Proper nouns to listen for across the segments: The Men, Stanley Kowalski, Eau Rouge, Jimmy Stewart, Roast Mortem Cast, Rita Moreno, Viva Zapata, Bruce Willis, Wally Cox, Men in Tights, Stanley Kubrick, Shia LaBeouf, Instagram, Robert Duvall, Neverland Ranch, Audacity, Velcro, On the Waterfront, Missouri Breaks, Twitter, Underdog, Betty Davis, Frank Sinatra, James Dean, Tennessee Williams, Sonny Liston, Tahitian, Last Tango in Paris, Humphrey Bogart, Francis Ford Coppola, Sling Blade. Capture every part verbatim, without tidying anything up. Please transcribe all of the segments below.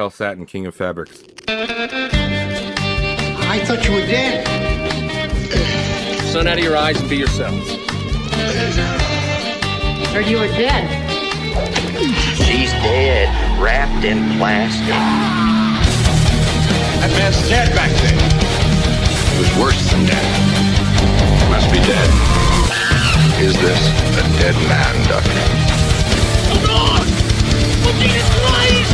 Hell Satin, King of Fabrics. I thought you were dead. Sun out of your eyes and be yourselves. Heard you were dead. She's dead, wrapped in plastic. That man's dead back there. It was worse than dead. He must be dead. Is this a dead man ducking? Come on! We'll need his life!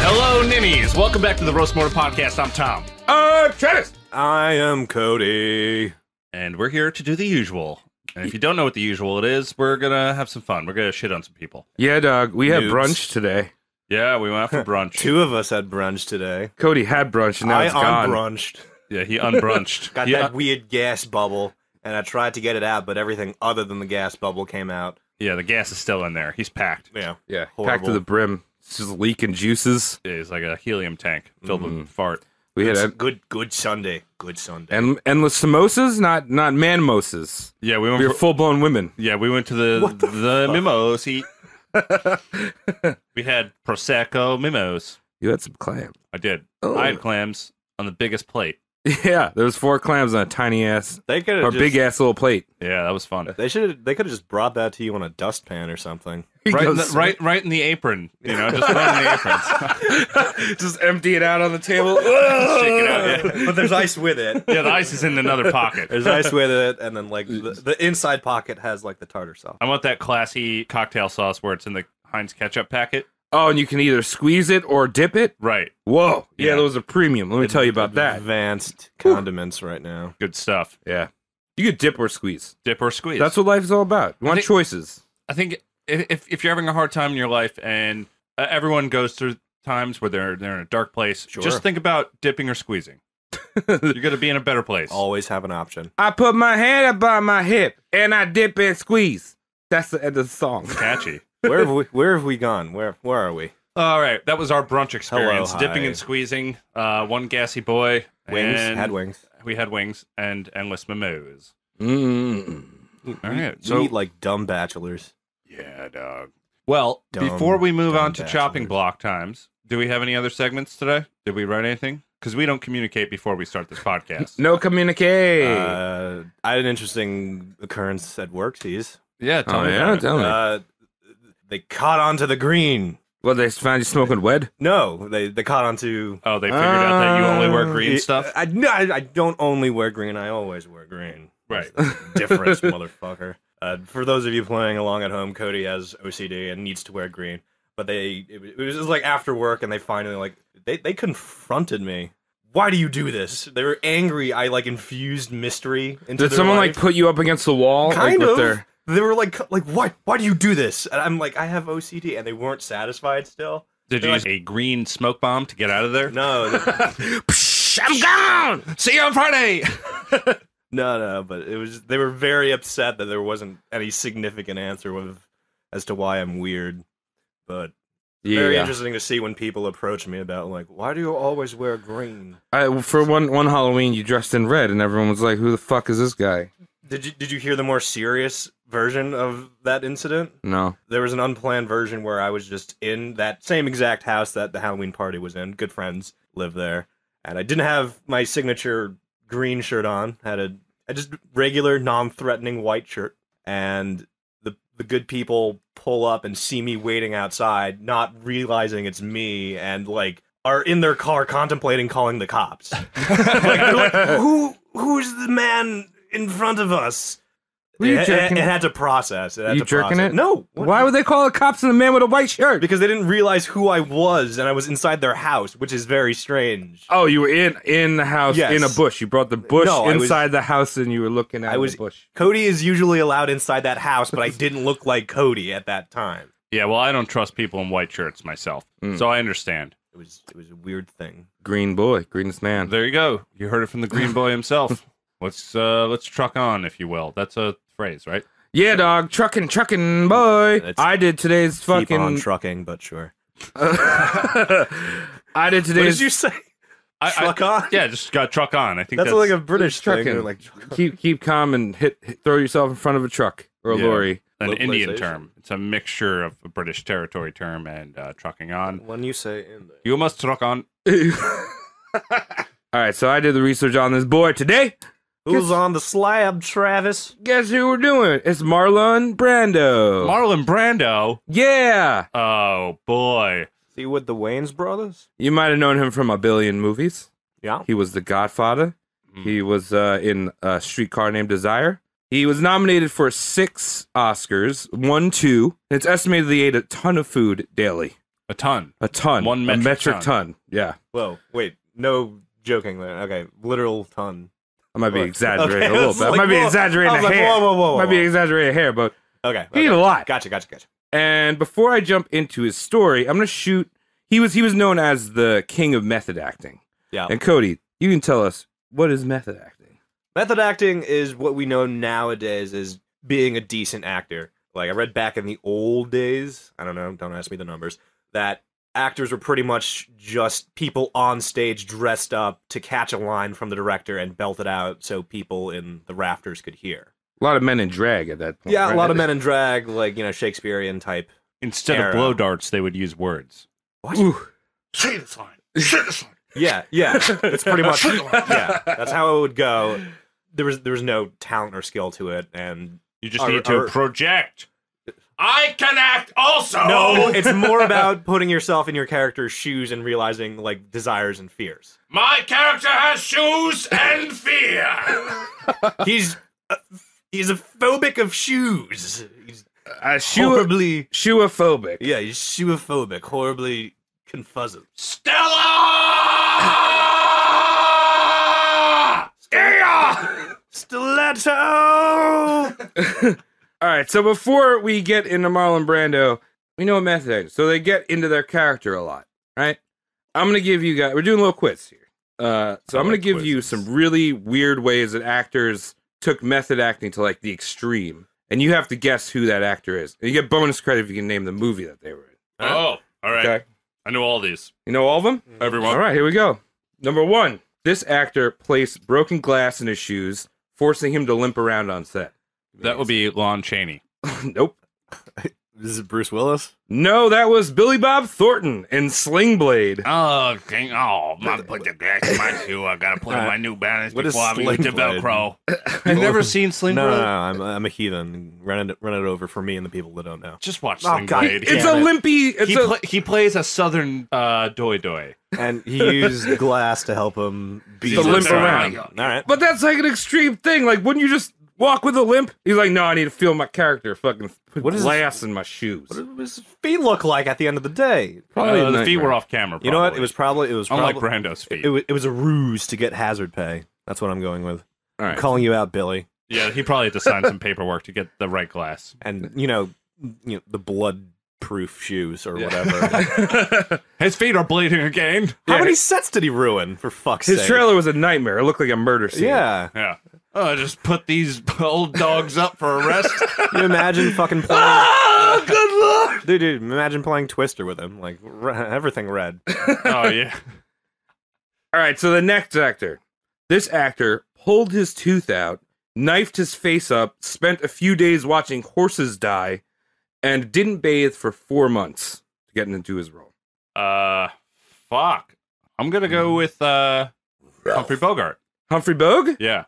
Hello, ninnies. Welcome back to the Roast Mortem Podcast. I'm Tom. I'm Travis. I am Cody. And we're here to do the usual. And if you don't know what the usual it is, we're going to have some fun. We're going to shit on some people. Yeah, dog. We had Oops. brunch today. Yeah, we went out for brunch. Two of us had brunch today. Cody had brunch, and now I it's gone. I unbrunched. Yeah, he unbrunched. Got he that un- weird gas bubble. And I tried to get it out, but everything other than the gas bubble came out. Yeah, the gas is still in there. He's packed. Yeah, yeah, horrible. Packed to the brim. It's just leaking juices. Yeah, it's like a helium tank filled mm-hmm. with fart. We had a good, good Sunday. Good Sunday. And endless samosas, not not manmosas. Yeah, we went. We were full blown women. Yeah, we went to the the, the mimos. He, we had prosecco mimos. You had some clams. I did. Oh. I had clams on the biggest plate. Yeah, there was four clams on a tiny ass, they or just, big ass little plate. Yeah, that was fun. They should, they could have just brought that to you on a dustpan or something, right? In the, right, right in the apron, you know, just right in the aprons. Just empty it out on the table, shake it out. Yeah. But there's ice with it. Yeah, the ice is in another pocket. There's ice with it, and then like the, the inside pocket has like the tartar sauce. I want that classy cocktail sauce where it's in the Heinz ketchup packet. Oh, and you can either squeeze it or dip it? Right. Whoa. Yeah, yeah, those are premium. Let me tell you about that. Advanced condiments Whew. right now. Good stuff. Yeah. You could dip or squeeze. Dip or squeeze. That's what life is all about. You want I think, choices. I think if if you're having a hard time in your life, and uh, everyone goes through times where they're they're in a dark place, sure. just think about dipping or squeezing. You're going to be in a better place. Always have an option. I put my hand up by my hip, and I dip and squeeze. That's the end of the song. Catchy. Where have we where have we gone? Where where are we? All right. That was our brunch experience. Hello, dipping and squeezing. Uh, one gassy boy. Wings. And had wings. We had wings and endless mimos. Mm. All right. We, so, we eat like dumb bachelors. Yeah, dog. Well, dumb, before we move on to bachelors. Chopping block times, do we have any other segments today? Did we write anything? Because we don't communicate before we start this podcast. No communicate. Uh, I had an interesting occurrence at work, tease. Yeah, tell oh, me. Yeah, tell me. Uh, They caught onto the green. Well, they found you smoking weed? No, they they caught onto... Oh, they figured uh, out that you only wear green it, stuff? I, no, I, I don't only wear green, I always wear green. Right. Difference, motherfucker. Uh, for those of you playing along at home, Cody has O C D and needs to wear green. But they, it, it was just like after work, and they finally, like, they, they confronted me. Why do you do this? They were angry. I, like, infused mystery into Did their someone, life. Like, put you up against the wall? Kind like, of. With their... They were like, like, why, why do you do this? And I'm like, I have O C D, and they weren't satisfied still. Did They're you like, use a green smoke bomb to get out of there? No. Psh, I'm gone! See you on Friday! No, no, but it was. They were very upset that there wasn't any significant answer with, as to why I'm weird. But yeah. Very interesting to see when people approach me about, like, why do you always wear green? I, for one, one Halloween, you dressed in red, and everyone was like, who the fuck is this guy? Did you did you hear the more serious version of that incident? No. There was an unplanned version where I was just in that same exact house that the Halloween party was in. Good friends live there. And I didn't have my signature green shirt on. Had a, a just regular, non-threatening white shirt. And the the good people pull up and see me waiting outside, not realizing it's me, and like are in their car contemplating calling the cops. Like, they're like, who who's the man in front of us? Were you it, jerking it, it had to process. It had you to jerking process. It? No. What? Why would they call the cops on the man with a white shirt? Because they didn't realize who I was, and I was inside their house, which is very strange. Oh, you were in in the house, yes. in a bush. You brought the bush no, inside was, the house, and you were looking at I was, the bush. Cody is usually allowed inside that house, but I didn't look like Cody at that time. Yeah, well, I don't trust people in white shirts myself, mm. so I understand. It was it was a weird thing. Green boy, greenest man. There you go. You heard it from the green boy himself. Let's uh, let's truck on, if you will. That's a phrase, right? Yeah, dog. Trucking, trucking, boy. It's I did today's fucking... Keep on trucking, but sure. I did today's... What did you say? I, truck I, on? Yeah, just got truck on. I think that's, that's like a British thing. Like, keep, keep calm and hit, hit throw yourself in front of a truck or a yeah. lorry. an Indian term. It's a mixture of a British territory term and uh, trucking on. When you say in there. You must truck on. All right, so I did the research on this boy today. Who's guess, on the slab, Travis? Guess who we're doing? It's Marlon Brando. Marlon Brando? Yeah. Oh, boy. Is he with the Wayans brothers? You might have known him from a billion movies. Yeah. He was The Godfather. Mm. He was uh, in uh, Streetcar Named Desire. He was nominated for six Oscars, one, two. It's estimated he ate a ton of food daily. A ton? A ton. One metric, a metric ton. ton. Yeah. Whoa, wait. No joking there. Okay, literal ton. I might be exaggerating okay. a little bit. I like, might be exaggerating a like, hair. Whoa, whoa, whoa, whoa. Might be exaggerating a hair, but okay, okay. He ate a lot. Gotcha, gotcha, gotcha. And before I jump into his story, I'm going to shoot... He was, he was known as the king of method acting. Yeah. And Cody, you can tell us, what is method acting? Method acting is what we know nowadays as being a decent actor. Like, I read back in the old days, I don't know, don't ask me the numbers, that actors were pretty much just people on stage dressed up to catch a line from the director and belt it out so people in the rafters could hear. A lot of men in drag at that point. Yeah, right? a lot of men in drag, like, you know, Shakespearean type. Instead era. of blow darts, they would use words. What? Ooh. Say this line. Say this line. Yeah, yeah. It's pretty much, yeah, that's how it would go. There was there was no talent or skill to it, and you just our, need to our, project. I can act also. No, it's more about putting yourself in your character's shoes and realizing like desires and fears. My character has shoes and fear. he's uh, he's a phobic of shoes. He's uh, shoe horribly shoeophobic. Yeah, he's shoeophobic, horribly confuzzled. Stella. Stiletto! All right, so before we get into Marlon Brando, we know what method acting is. So they get into their character a lot, right? I'm going to give you guys... We're doing a little quiz here. Uh, so I I'm like going to give quizzes. you some really weird ways that actors took method acting to, like, the extreme. And you have to guess who that actor is. And you get bonus credit if you can name the movie that they were in. All right? Oh, all right. Okay. I know all these. You know all of them? Mm-hmm. Everyone. All right, here we go. Number one. This actor placed broken glass in his shoes, forcing him to limp around on set. That would be Lon Chaney. Nope. Is it Bruce Willis? No, that was Billy Bob Thornton in Sling Blade. Oh, dang. Oh, I put the glass in my shoe. I got to put on my new balance what before I lift the Velcro. I've never seen Sling no, Blade. No, no, I'm, I'm a heathen. Run it, run it over for me and the people that don't know. Just watch Sling oh, Blade. It's a limpy. It's he, a... Pl he plays a southern uh, doy doy. And he used glass to help him be the limp around. All right. But that's like an extreme thing. Like, wouldn't you just walk with a limp? He's like, no, I need to feel my character. Fucking put what glass his, in my shoes. What does his feet look like at the end of the day? Probably uh, the feet were off camera. Probably. You know what? It was probably it was probably, unlike Brando's feet. It was, it was a ruse to get hazard pay. That's what I'm going with. All right. I'm calling you out, Billy. Yeah, he probably had to sign some paperwork to get the right glass. And you know, you know the blood-proof shoes or yeah. whatever. His feet are bleeding again. How yeah. many sets did he ruin? For fuck's his sake! His trailer was a nightmare. It looked like a murder scene. Yeah. Yeah. Oh, just put these old dogs up for arrest. You imagine fucking playing... Oh, good lord! Dude, dude, imagine playing Twister with him. Like, everything red. Oh, yeah. All right, so the next actor. This actor pulled his tooth out, knifed his face up, spent a few days watching horses die, and didn't bathe for four months to get into his role. Uh, fuck. I'm gonna go with, uh, Humphrey Bogart. Humphrey Bog? Yeah.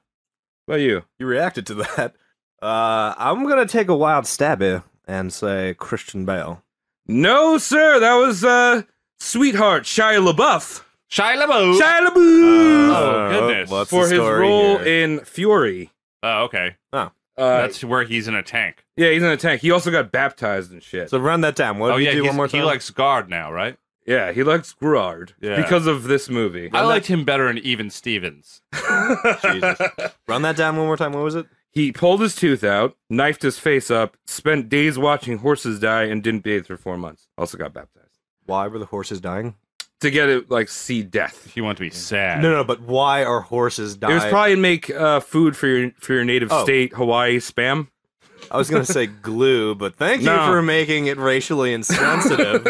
About you? You reacted to that. Uh, I'm gonna take a wild stab here and say Christian Bale. No, sir, that was uh, Sweetheart Shia LaBeouf. Shia LaBeouf. Shia LaBeouf. Uh, oh goodness! What's For his role here? in Fury. Oh, okay. Oh, uh, that's where he's in a tank. Yeah, he's in a tank. He also got baptized and shit. So run that down. What oh, did yeah, you do one more time? He likes guard now, right? Yeah, he likes Gerard yeah. because of this movie. I liked him better in Even Stevens. Jesus. Run that down one more time. What was it? He pulled his tooth out, knifed his face up, spent days watching horses die, and didn't bathe for four months. Also got baptized. Why were the horses dying? To get it, like, see death. He wanted to be sad. No, no, but why are horses dying? It was probably to make uh, food for your, for your native oh. state, Hawaii, spam. I was going to say glue, but thank no. you for making it racially insensitive.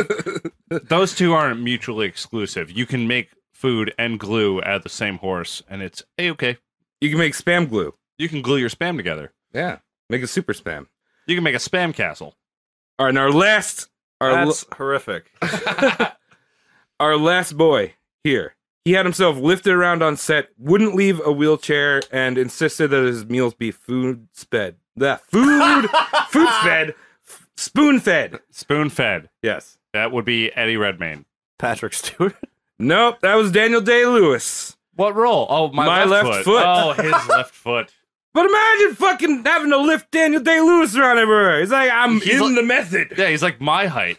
Those two aren't mutually exclusive. You can make food and glue out of the same horse, and it's a-okay. You can make spam glue. You can glue your spam together. Yeah. Make a super spam. You can make a spam castle. All right, and our last... Our That's l- horrific. Our last boy here. He had himself lifted around on set, wouldn't leave a wheelchair, and insisted that his meals be food-sped. That food... Food-fed. F- spoon-fed. Spoon-fed. Yes. That would be Eddie Redmayne. Patrick Stewart? Nope, that was Daniel Day Lewis. What role? Oh, my, my left, left foot. foot. Oh, his left foot. But imagine fucking having to lift Daniel Day Lewis around everywhere. He's like, I'm he's in like, the method. Yeah, he's like my height.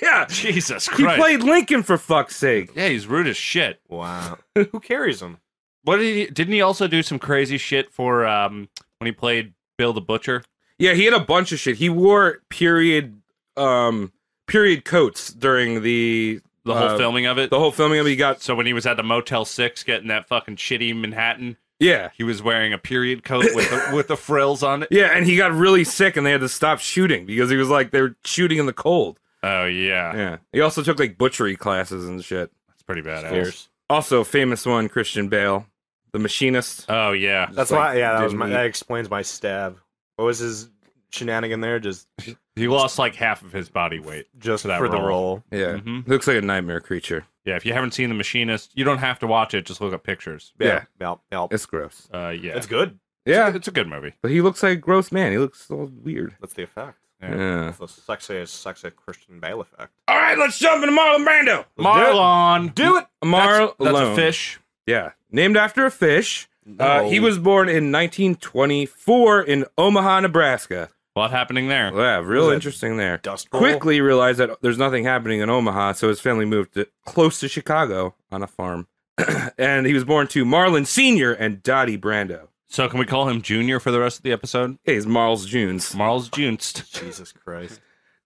Yeah. Jesus Christ. He played Lincoln for fuck's sake. Yeah, he's rude as shit. Wow. Who carries him? What did he? Didn't he also do some crazy shit for um when he played Bill the Butcher? Yeah, he had a bunch of shit. He wore period um period coats during the the whole uh, filming of it. The whole filming of it. He got so when he was at the Motel Six getting that fucking shitty Manhattan. Yeah, he was wearing a period coat with the, with the frills on it. Yeah, and he got really sick, and they had to stop shooting because he was like they were shooting in the cold. Oh yeah, yeah. He also took like butchery classes and shit. That's pretty badass. Also, famous one, Christian Bale, The Machinist. Oh yeah, just that's like, why. Yeah, that, was my, that explains my stab. What was his shenanigan there? Just he lost like half of his body weight just for, that for role. the role. Yeah, mm-hmm. Looks like a nightmare creature. Yeah, if you haven't seen The Machinist, you don't have to watch it. Just look up pictures. Yeah, yeah. yeah. It's gross. Uh, yeah, it's good. Yeah, it's a, it's a good movie. But he looks like a gross man. He looks all weird. That's the effect. Yeah, yeah. That's the sexiest, sexy Christian Bale effect. All right, let's jump into Marlon Brando. Marlon, do it. Marlon, that's, that's a fish. Yeah, named after a fish. No. Uh, he was born in nineteen twenty-four in Omaha, Nebraska. A lot happening there. Yeah, real interesting there. Dust Bowl? Quickly realized that there's nothing happening in Omaha, so his family moved to, close to Chicago on a farm. And he was born to Marlon Senior and Dottie Brando. So can we call him Junior for the rest of the episode? Hey, he's Marles Junes. Marles Junes. Jesus Christ.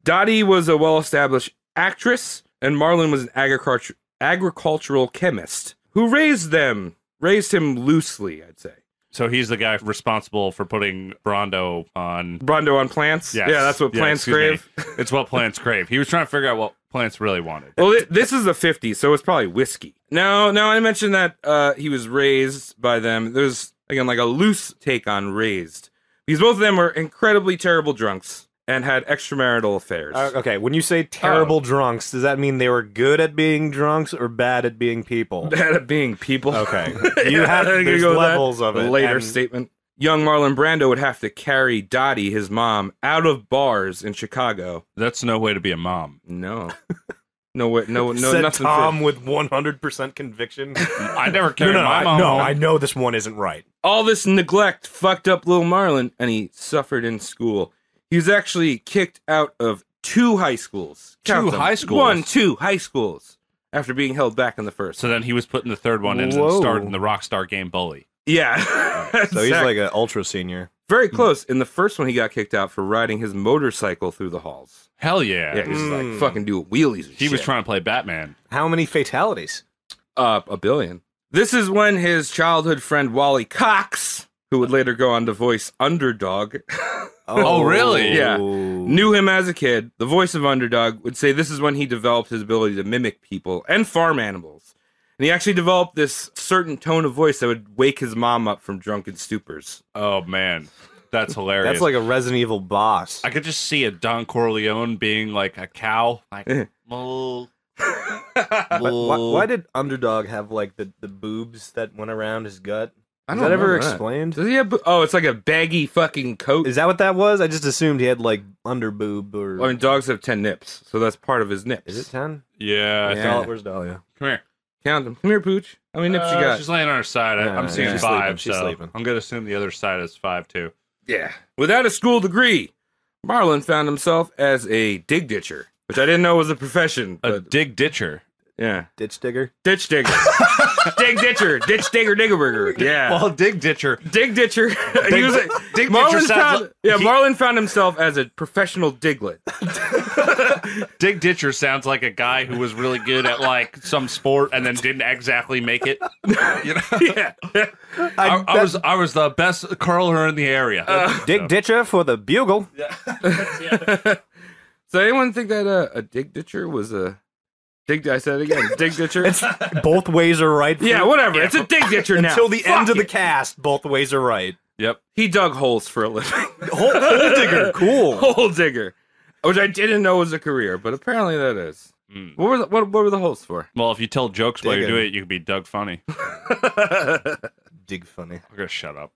Dottie was a well-established actress, and Marlon was an agriculture, agricultural chemist who raised them, raised him loosely, I'd say. So he's the guy responsible for putting Brando on... Brando on plants? Yes. Yeah, that's what plants yeah, crave. Me. It's what plants crave. He was trying to figure out what plants really wanted. Well, th- this is the fifties, so it's probably whiskey. Now, now I mentioned that uh, he was raised by them. There's, again, like a loose take on raised. Because both of them were incredibly terrible drunks and had extramarital affairs. Uh, okay, when you say terrible oh. drunks, does that mean they were good at being drunks or bad at being people? Bad at being people. Okay. You yeah, have there's go levels of it. Later and... statement. Young Marlon Brando would have to carry Dottie, his mom, out of bars in Chicago. That's no way to be a mom. No. No way. No, no, Said nothing. Tom for... with one hundred percent conviction. I never carried no, no, my I, mom. No, I know this one isn't right. All this neglect fucked up little Marlon, and he suffered in school. He was actually kicked out of two high schools. Count two them. high schools? One, two high schools after being held back in the first. So then he was put in the third one and Whoa. started in the rock star game Bully. Yeah. So exactly. He's like an ultra senior. Very close. Mm. In the first one, he got kicked out for riding his motorcycle through the halls. Hell yeah. Yeah, he's mm. like fucking doing wheelies and He shit. was trying to play Batman. How many fatalities? Uh, a billion. This is when his childhood friend Wally Cox, who would later go on to voice Underdog... Oh, really? Yeah. Knew him as a kid. The voice of Underdog would say this is when he developed his ability to mimic people and farm animals. And he actually developed this certain tone of voice that would wake his mom up from drunken stupors. Oh, man. That's hilarious. That's like a Resident Evil boss. I could just see a Don Corleone being like a cow. Like, moo. why, why did Underdog have like the, the boobs that went around his gut? I don't Is that ever that. explained? Does he have bo- oh, it's like a baggy fucking coat. Is that what that was? I just assumed he had like under boob or. I mean, dogs have ten nips, so that's part of his nips. Is it ten? Yeah. yeah. Dahlia, where's Dahlia? Come here. Count them. Come here, Pooch. How many nips uh, you got? She's laying on her side. I, yeah, I'm seeing yeah. five. She's sleeping. She's so sleeping. I'm gonna assume the other side is five too. Yeah. Without a school degree, Marlon found himself as a dig ditcher, which I didn't know was a profession. A but... dig ditcher. Yeah. Ditch digger? Ditch digger. Dig ditcher. Ditch digger diggerburger. Yeah. Well, dig ditcher. Dig ditcher. Dig, he was like, dig ditcher sounds... Found, yeah, he... Marlon found himself as a professional diglet. Dig ditcher sounds like a guy who was really good at, like, some sport and then didn't exactly make it. You know? Yeah. I, I, I, was, I was the best curler in the area. Uh, dig so. ditcher for the bugle. Yeah. Yeah. So anyone think that uh, a dig ditcher was a... Dig, I said it again. Dig ditcher. It's, both ways are right. Yeah, whatever. Yeah. It's a dig ditcher now. Until the Fuck end of it. the cast, both ways are right. Yep. He dug holes for a living. hole, hole digger. Cool. Hole digger. Which I didn't know was a career, but apparently that is. Mm. What were the, what, what were the holes for? Well, if you tell jokes Dig while you do it, you could be Doug Funny. Dig Funny. I'm going to shut up.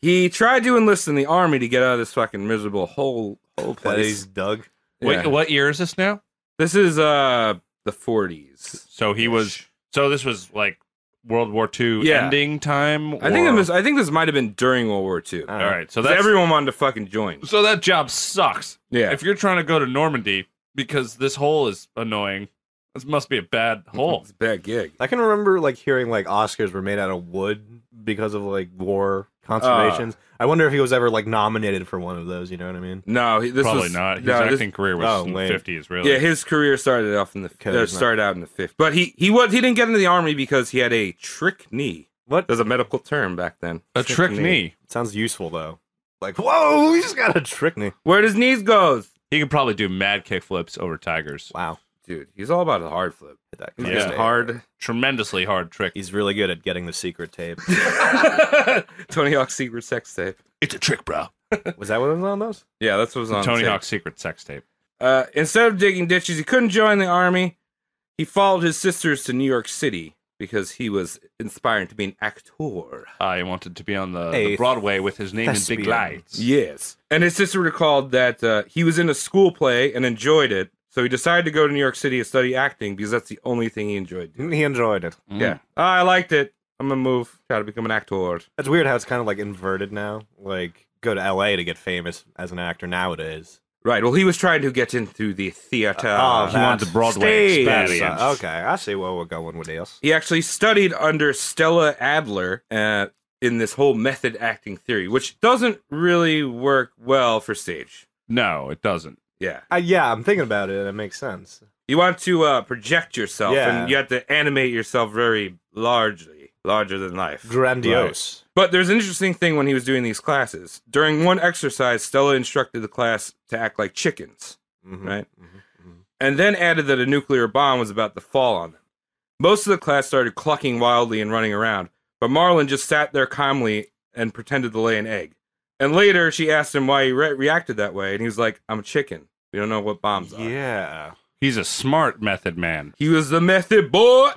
He tried to enlist in the army to get out of this fucking miserable hole, hole place. That is Doug. Yeah. Wait, what year is this now? This is uh the forties. So he was. So this was like World War Two yeah. ending time. Or... I think it was. I think this might have been during World War Two. All right. So that's everyone wanted to fucking join. So that job sucks. Yeah. If you're trying to go to Normandy because this hole is annoying, this must be a bad hole. It's a bad gig. I can remember like hearing like Oscars were made out of wood because of like war conservations. Uh, I wonder if he was ever like nominated for one of those. You know what I mean? No, he, this probably was, not. His no, acting this, career was oh, in the fifties, really. Yeah, his career started off in the uh, started out in the fifties. But he he was he didn't get into the army because he had a trick knee. What? That was a medical term back then. A trick, trick knee. knee sounds useful though. Like whoa, he's got a trick knee. Where his knees goes, he could probably do mad kick flips over tigers. Wow. Dude, he's all about a hard flip. That he's yeah. hard, tremendously hard trick. He's really good at getting the secret tape. Tony Hawk's secret sex tape. It's a trick, bro. Was that what was on those? Yeah, that's what was on Tony Hawk's secret sex tape. Uh, instead of digging ditches, he couldn't join the army. He followed his sisters to New York City because he was inspired to be an actor. I wanted to be on the, the Broadway with his name thespian. in big lights. Yes. And his sister recalled that uh, he was in a school play and enjoyed it. So he decided to go to New York City to study acting because that's the only thing he enjoyed doing. He enjoyed it. Mm. Yeah. Oh, I liked it. I'm going to move. Try to become an actor. That's weird how it's kind of like inverted now. Like, go to L A to get famous as an actor nowadays. Right. Well, he was trying to get into the theater. Uh, oh, he wanted the Broadway experience. Uh, okay. I see where we're going with this. He actually studied under Stella Adler uh, in this whole method acting theory, which doesn't really work well for stage. No, it doesn't. Yeah, uh, yeah. I'm thinking about it, and it makes sense. You want to uh, project yourself, yeah. and you have to animate yourself very largely, larger than life. Grandiose. Right. But there's an interesting thing when he was doing these classes. During one exercise, Stella instructed the class to act like chickens, mm-hmm, right? Mm-hmm, mm-hmm. And then added that a nuclear bomb was about to fall on them. Most of the class started clucking wildly and running around, but Marlon just sat there calmly and pretended to lay an egg. And later, she asked him why he re reacted that way, and he was like, I'm a chicken. We don't know what bombs are. Yeah. He's a smart method man. He was the method boy.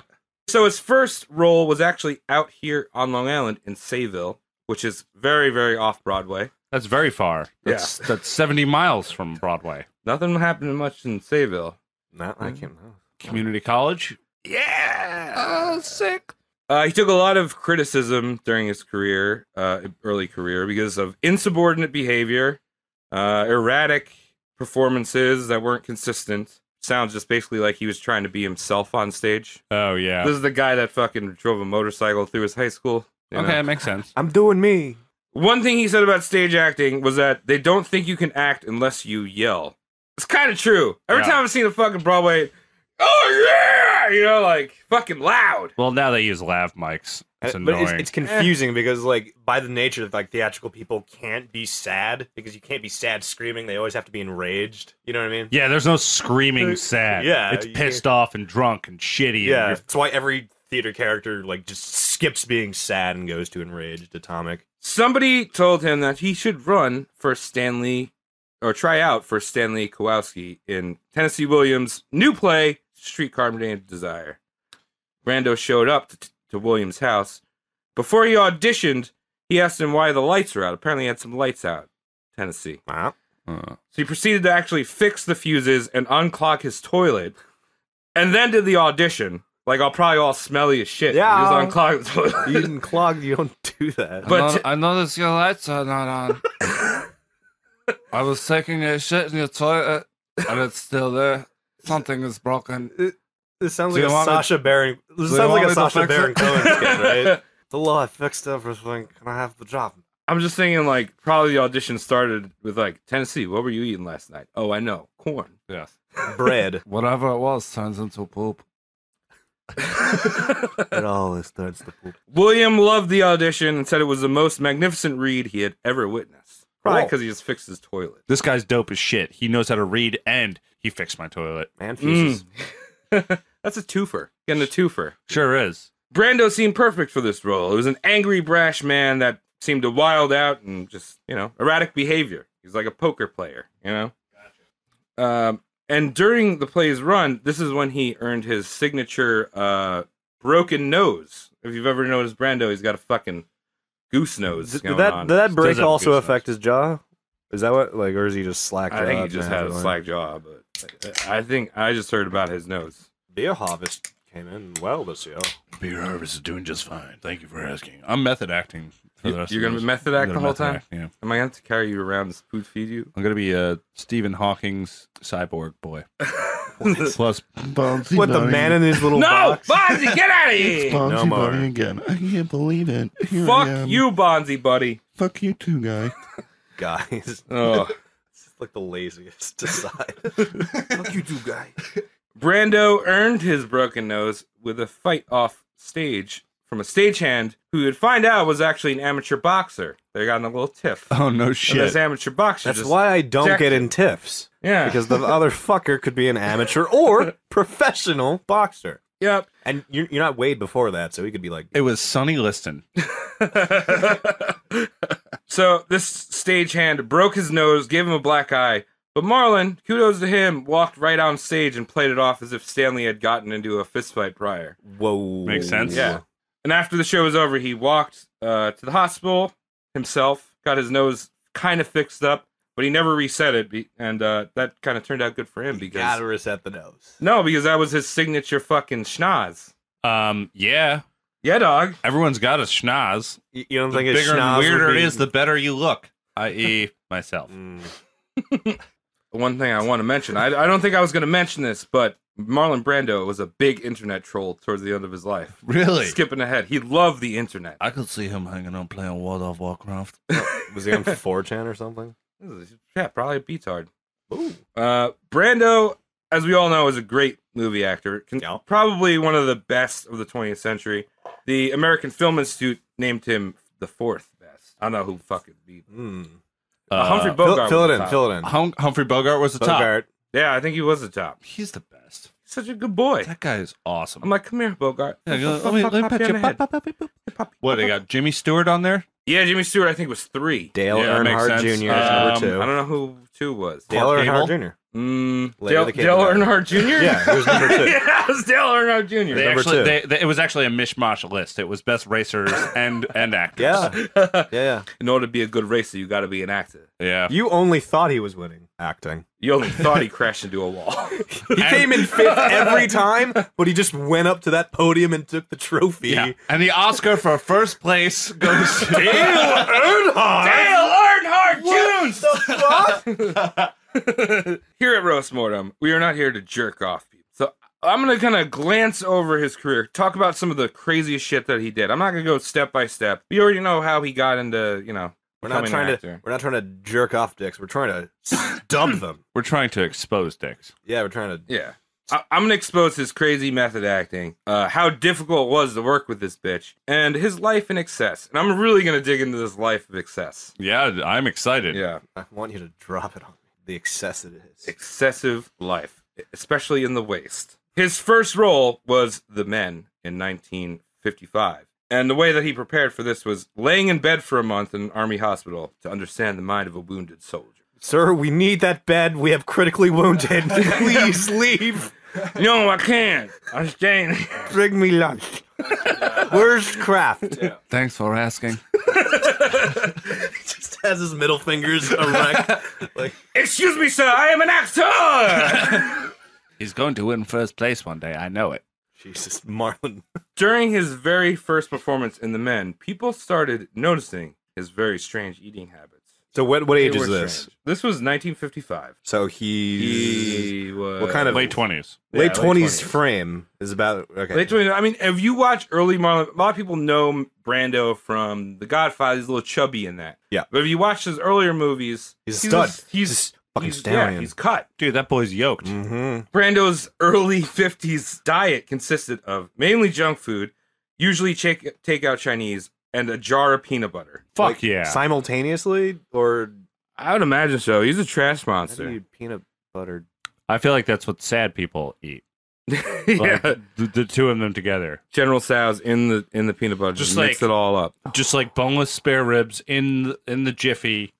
So his first role was actually out here on Long Island in Sayville, which is very, very off-Broadway. That's very far. That's, yeah. That's seventy miles from Broadway. Nothing happened much in Sayville. Not like him. Community college? Yeah. Oh, sick. Uh, he took a lot of criticism during his career, uh, early career, because of insubordinate behavior, uh, erratic performances that weren't consistent. Sounds just basically like he was trying to be himself on stage. Oh, yeah. This is the guy that fucking drove a motorcycle through his high school. Okay, know? That makes sense. I'm doing me. One thing he said about stage acting was that they don't think you can act unless you yell. It's kind of true. Every yeah. time I've seen a fucking Broadway, oh, yeah! You know, like, fucking loud. Well, now they use lav mics. It's annoying. But it's, it's confusing eh. because, like, by the nature of, like, theatrical people can't be sad because you can't be sad screaming. They always have to be enraged. You know what I mean? Yeah, there's no screaming sad. Yeah. It's pissed off and drunk and shitty. Yeah, and that's why every theater character, like, just skips being sad and goes to enraged, atomic. Somebody told him that he should run for Stanley, or try out for Stanley Kowalski in Tennessee Williams' new play, Streetcar Named Desire. Brando showed up to... to Williams' house. Before he auditioned, he asked him why the lights were out. Apparently he had some lights out. Tennessee. Wow. Uh. So he proceeded to actually fix the fuses and unclog his toilet, and then did the audition. Like, I'll probably all smelly as shit. Yeah. He was unclogged the toilet. You didn't clog, you don't do that. But I noticed your lights are not on. I was taking a shit in your toilet, and it's still there. Something is broken. It This sounds do like a Sacha Baron. This sounds like a Sacha Baron Cohen skit, right? The law I fixed everything. Can I have the job? I'm just thinking, like, probably the audition started with like, Tennessee, what were you eating last night? Oh, I know, corn. Yes, bread. Whatever it was turns into poop. It always turns to poop. William loved the audition and said it was the most magnificent read he had ever witnessed. Probably because he just fixed his toilet. This guy's dope as shit. He knows how to read, and he fixed my toilet. Man, fuses. Mm. That's a twofer. Getting a twofer. Sure is. Brando seemed perfect for this role. He was an angry, brash man that seemed to wild out and just, you know, erratic behavior. He's like a poker player, you know? Gotcha. Um, and during the play's run, this is when he earned his signature uh, broken nose. If you've ever noticed Brando, he's got a fucking goose nose going did that, on. Did that break also affect nose. his jaw? Is that what, like, or is he just slack jaw? I think he just had a like... slack jaw, but I think I just heard about his nose. Beer Harvest came in well this year. Beer Harvest is doing just fine. Thank you for asking. I'm method acting for you, the rest You're going to be method act the whole time? Act, yeah. Am I going to carry you around and food feed you? I'm going to be a Stephen Hawking's cyborg boy. Plus, Bonzi with bunny. The man in his little no, box. No, Bonzi, get out of here! It's Bonzi no more. Bunny again. I can't believe it. Here Fuck you, Bonzi, buddy. Fuck you too, guy. Guys, oh, it's like the laziest decide. Fuck you two guys. Brando earned his broken nose with a fight off stage from a stagehand who you'd find out was actually an amateur boxer. They got in a little tiff. Oh no shit! And this amateur boxer. That's just why I don't jacked. get in tiffs. Yeah, because the other fucker could be an amateur or professional boxer. Yep. And you're, you're not weighed before that, so he could be like... It was Sonny Liston. So this stagehand broke his nose, gave him a black eye, but Marlon, kudos to him, walked right on stage and played it off as if Stanley had gotten into a fistfight prior. Whoa. Makes sense. Yeah. And after the show was over, he walked uh, to the hospital himself, got his nose kind of fixed up, but he never reset it, and uh, that kind of turned out good for him. Because you gotta reset the nose. No, because that was his signature fucking schnoz. Um, yeah. Yeah, dog. Everyone's got a schnoz. You don't think it's schnoz? The bigger and weirder be... it is, the better you look, that is myself. Mm. One thing I want to mention, I, I don't think I was going to mention this, but Marlon Brando was a big internet troll towards the end of his life. Really? Skipping ahead. He loved the internet. I could see him hanging on playing World of Warcraft. Was he on four chan or something? Yeah, probably a beatard. Ooh. Uh, Brando, as we all know, is a great movie actor. Can, yeah. Probably one of the best of the twentieth century. The American Film Institute named him the fourth best. I don't know who fucking beat him. Mm. Uh, Humphrey Bogart. Fill, fill it in, fill it in. Hum Humphrey Bogart was the Bogart. top. Yeah, I think he was the top. He's the best. He's such a good boy. That guy is awesome. I'm like, come here, Bogart. Yeah, go, let me, let me pat you. Pop, pop, pop, pop, pop. What, they got Jimmy Stewart on there? Yeah, Jimmy Stewart, I think, was three. Dale yeah, Earnhardt Junior is um, number two. I don't know who two was. Dale Earnhardt Junior Mm, Dale, Dale Earnhardt Junior? Yeah, it was number two. Yeah, it was Dale Earnhardt Junior They number actually, two. They, they, it was actually a mishmash list. It was best racers and, and actors. Yeah. yeah, yeah. In order to be a good racer, you got to be an actor. Yeah. You only thought he was winning acting. You only thought he crashed into a wall. He and, came in fifth every time, but he just went up to that podium and took the trophy. Yeah. And the Oscar for first place goes to Dale Earnhardt! Dale Earnhardt Junior Here at Roast Mortem, we are not here to jerk off people. So I'm going to kind of glance over his career, talk about some of the craziest shit that he did. I'm not going to go step by step. You already know how he got into, you know... We're not trying to. We're not trying to jerk off dicks. We're trying to dump them. We're trying to expose dicks. Yeah, we're trying to. Yeah, I, I'm gonna expose his crazy method acting. Uh, how difficult it was to work with this bitch, and his life in excess. And I'm really gonna dig into this life of excess. Yeah, I'm excited. Yeah, I want you to drop it on me. The excess it is. Excessive life, especially in the waist. His first role was The Men in nineteen fifty-five. And the way that he prepared for this was laying in bed for a month in an army hospital to understand the mind of a wounded soldier. Sir, we need that bed. We have critically wounded. Please leave. No, I can't. I'm staying here. Bring me lunch. Where's Kraft? Yeah. Thanks for asking. He just has his middle fingers erect. Like, excuse me, sir. I am an actor. He's going to win first place one day. I know it. Jesus, Marlon. During his very first performance in The Men, people started noticing his very strange eating habits. So what, what age is this? Strange. This was nineteen fifty-five. So he... he was... What kind of... Late twenties. Yeah, late twenties frame is about... Okay. Late twenties. I mean, if you watch early Marlon... A lot of people know Brando from The Godfather. He's a little chubby in that. Yeah. But if you watch his earlier movies... He's a stud. He's... he's Fucking he's, yeah, he's cut. Dude, that boy's yoked. Mm-hmm. Brando's early fifties diet consisted of mainly junk food, usually takeout Chinese, and a jar of peanut butter. Fuck like, yeah. Simultaneously? Or I would imagine so. He's a trash monster. How do you eat peanut butter? I feel like that's what sad people eat. yeah, like, the, the two of them together. General Tso's in the in the peanut butter, just mix like, it all up. Just like boneless spare ribs in the, in the jiffy,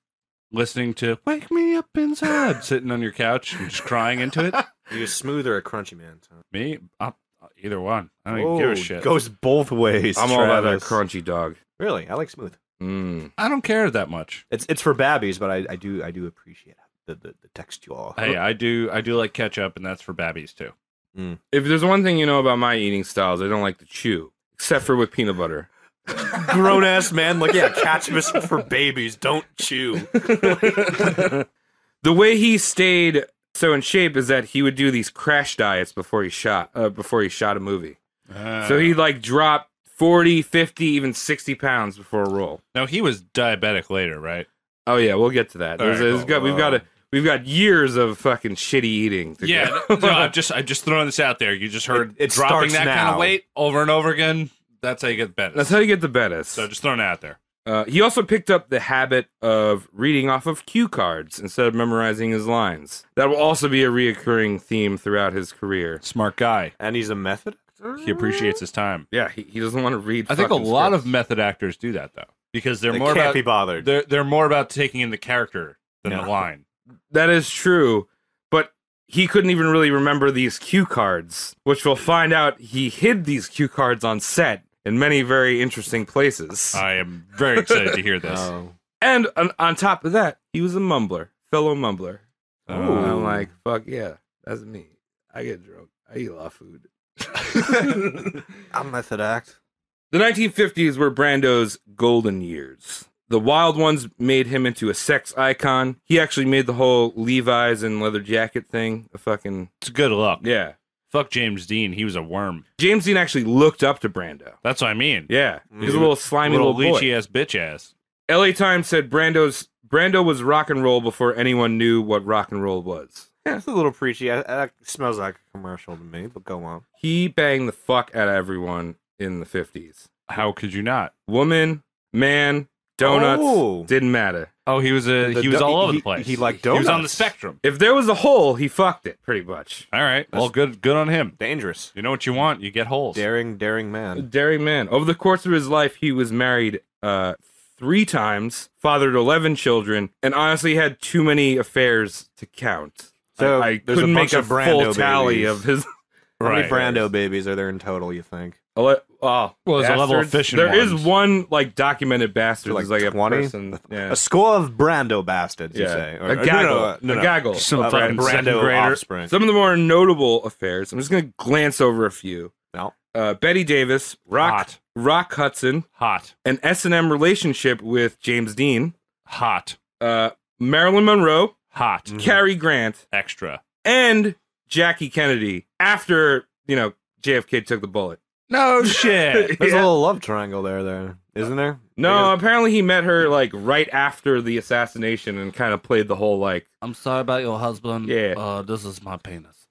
listening to "Wake Me Up Inside," sitting on your couch and just crying into it. You're smooth or a crunchy man, Tom? Me, I'm, either one. I don't Whoa, even give a shit. Goes both ways. I'm Travis. all about that crunchy dog. Really, I like smooth. Mm. I don't care that much. It's it's for babbies, but I, I do I do appreciate the the, the textual. Hey, I do I do like ketchup, and that's for babbies too. Mm. If there's one thing you know about my eating styles, I don't like to chew, except for with peanut butter. Grown ass man, like yeah, catchmas for babies. Don't chew. The way he stayed so in shape is that he would do these crash diets before he shot uh, before he shot a movie. Uh. So he like dropped forty, fifty, even sixty pounds before a roll. Now he was diabetic later, right? Oh yeah, we'll get to that. There's, right, there's well, got, we've got a. We've got years of fucking shitty eating. Yeah, no, I'm just I'm just throwing this out there. You just heard it, it dropping that now. kind of weight over and over again. That's how you get the bettest. That's how you get the bettest. So just throwing it out there. Uh, he also picked up the habit of reading off of cue cards instead of memorizing his lines. That will also be a reoccurring theme throughout his career. Smart guy. And he's a method actor? He appreciates his time. Yeah, he, he doesn't want to read I think a lot scripts. of method actors do that, though. Because they're they more can't about, be bothered. They're, they're more about taking in the character than no. the line. That is true, but he couldn't even really remember these cue cards, which we'll find out he hid these cue cards on set in many very interesting places. I am very excited to hear this. Oh. And on, on top of that, he was a mumbler, fellow mumbler. Ooh. I'm like, fuck yeah, that's me. I get drunk. I eat a lot of food. I'm method act. The nineteen fifties were Brando's golden years. The Wild Ones made him into a sex icon. He actually made the whole Levi's and leather jacket thing a fucking... It's good luck. Yeah. Fuck James Dean. He was a worm. James Dean actually looked up to Brando. That's what I mean. Yeah. He was a little slimy little, little boy. Leechy-ass bitch-ass. L A Times said Brando's Brando was rock and roll before anyone knew what rock and roll was. Yeah, it's a little preachy. That smells like a commercial to me, but go on. He banged the fuck out of everyone in the fifties. How could you not? Woman, man... Donuts oh. didn't matter. Oh, he was a the he was all over he, the place. He, he liked donuts. He was on the spectrum. If there was a hole, he fucked it pretty much. All right, that's well, good, good on him. Dangerous. You know what you want? You get holes. Daring, daring man. Daring man. Over the course of his life, he was married uh, three times, fathered eleven children, and honestly had too many affairs to count. So I, I couldn't a make a Brando full tally babies. of his. How right. many Brando babies are there in total? You think? Oh, well, there's a level of fishing. There ones. is one like documented bastard, like, like a person, yeah. a score of Brando bastards. Yeah. You say or, a gaggle, no, no, no, a gaggle, no. Some uh, Brando offspring. Some of the more notable affairs. I'm just gonna glance over a few. No, uh, Betty Davis, Rock, hot. Rock Hudson, hot, an S and M relationship with James Dean, hot, uh, Marilyn Monroe, hot, mm-hmm. Cary Grant, extra, and Jackie Kennedy. After you know J F K took the bullet. No shit. There's yeah. a little love triangle there, there isn't there? No, because... apparently he met her like right after the assassination and kind of played the whole like, "I'm sorry about your husband. Yeah, uh, this is my penis."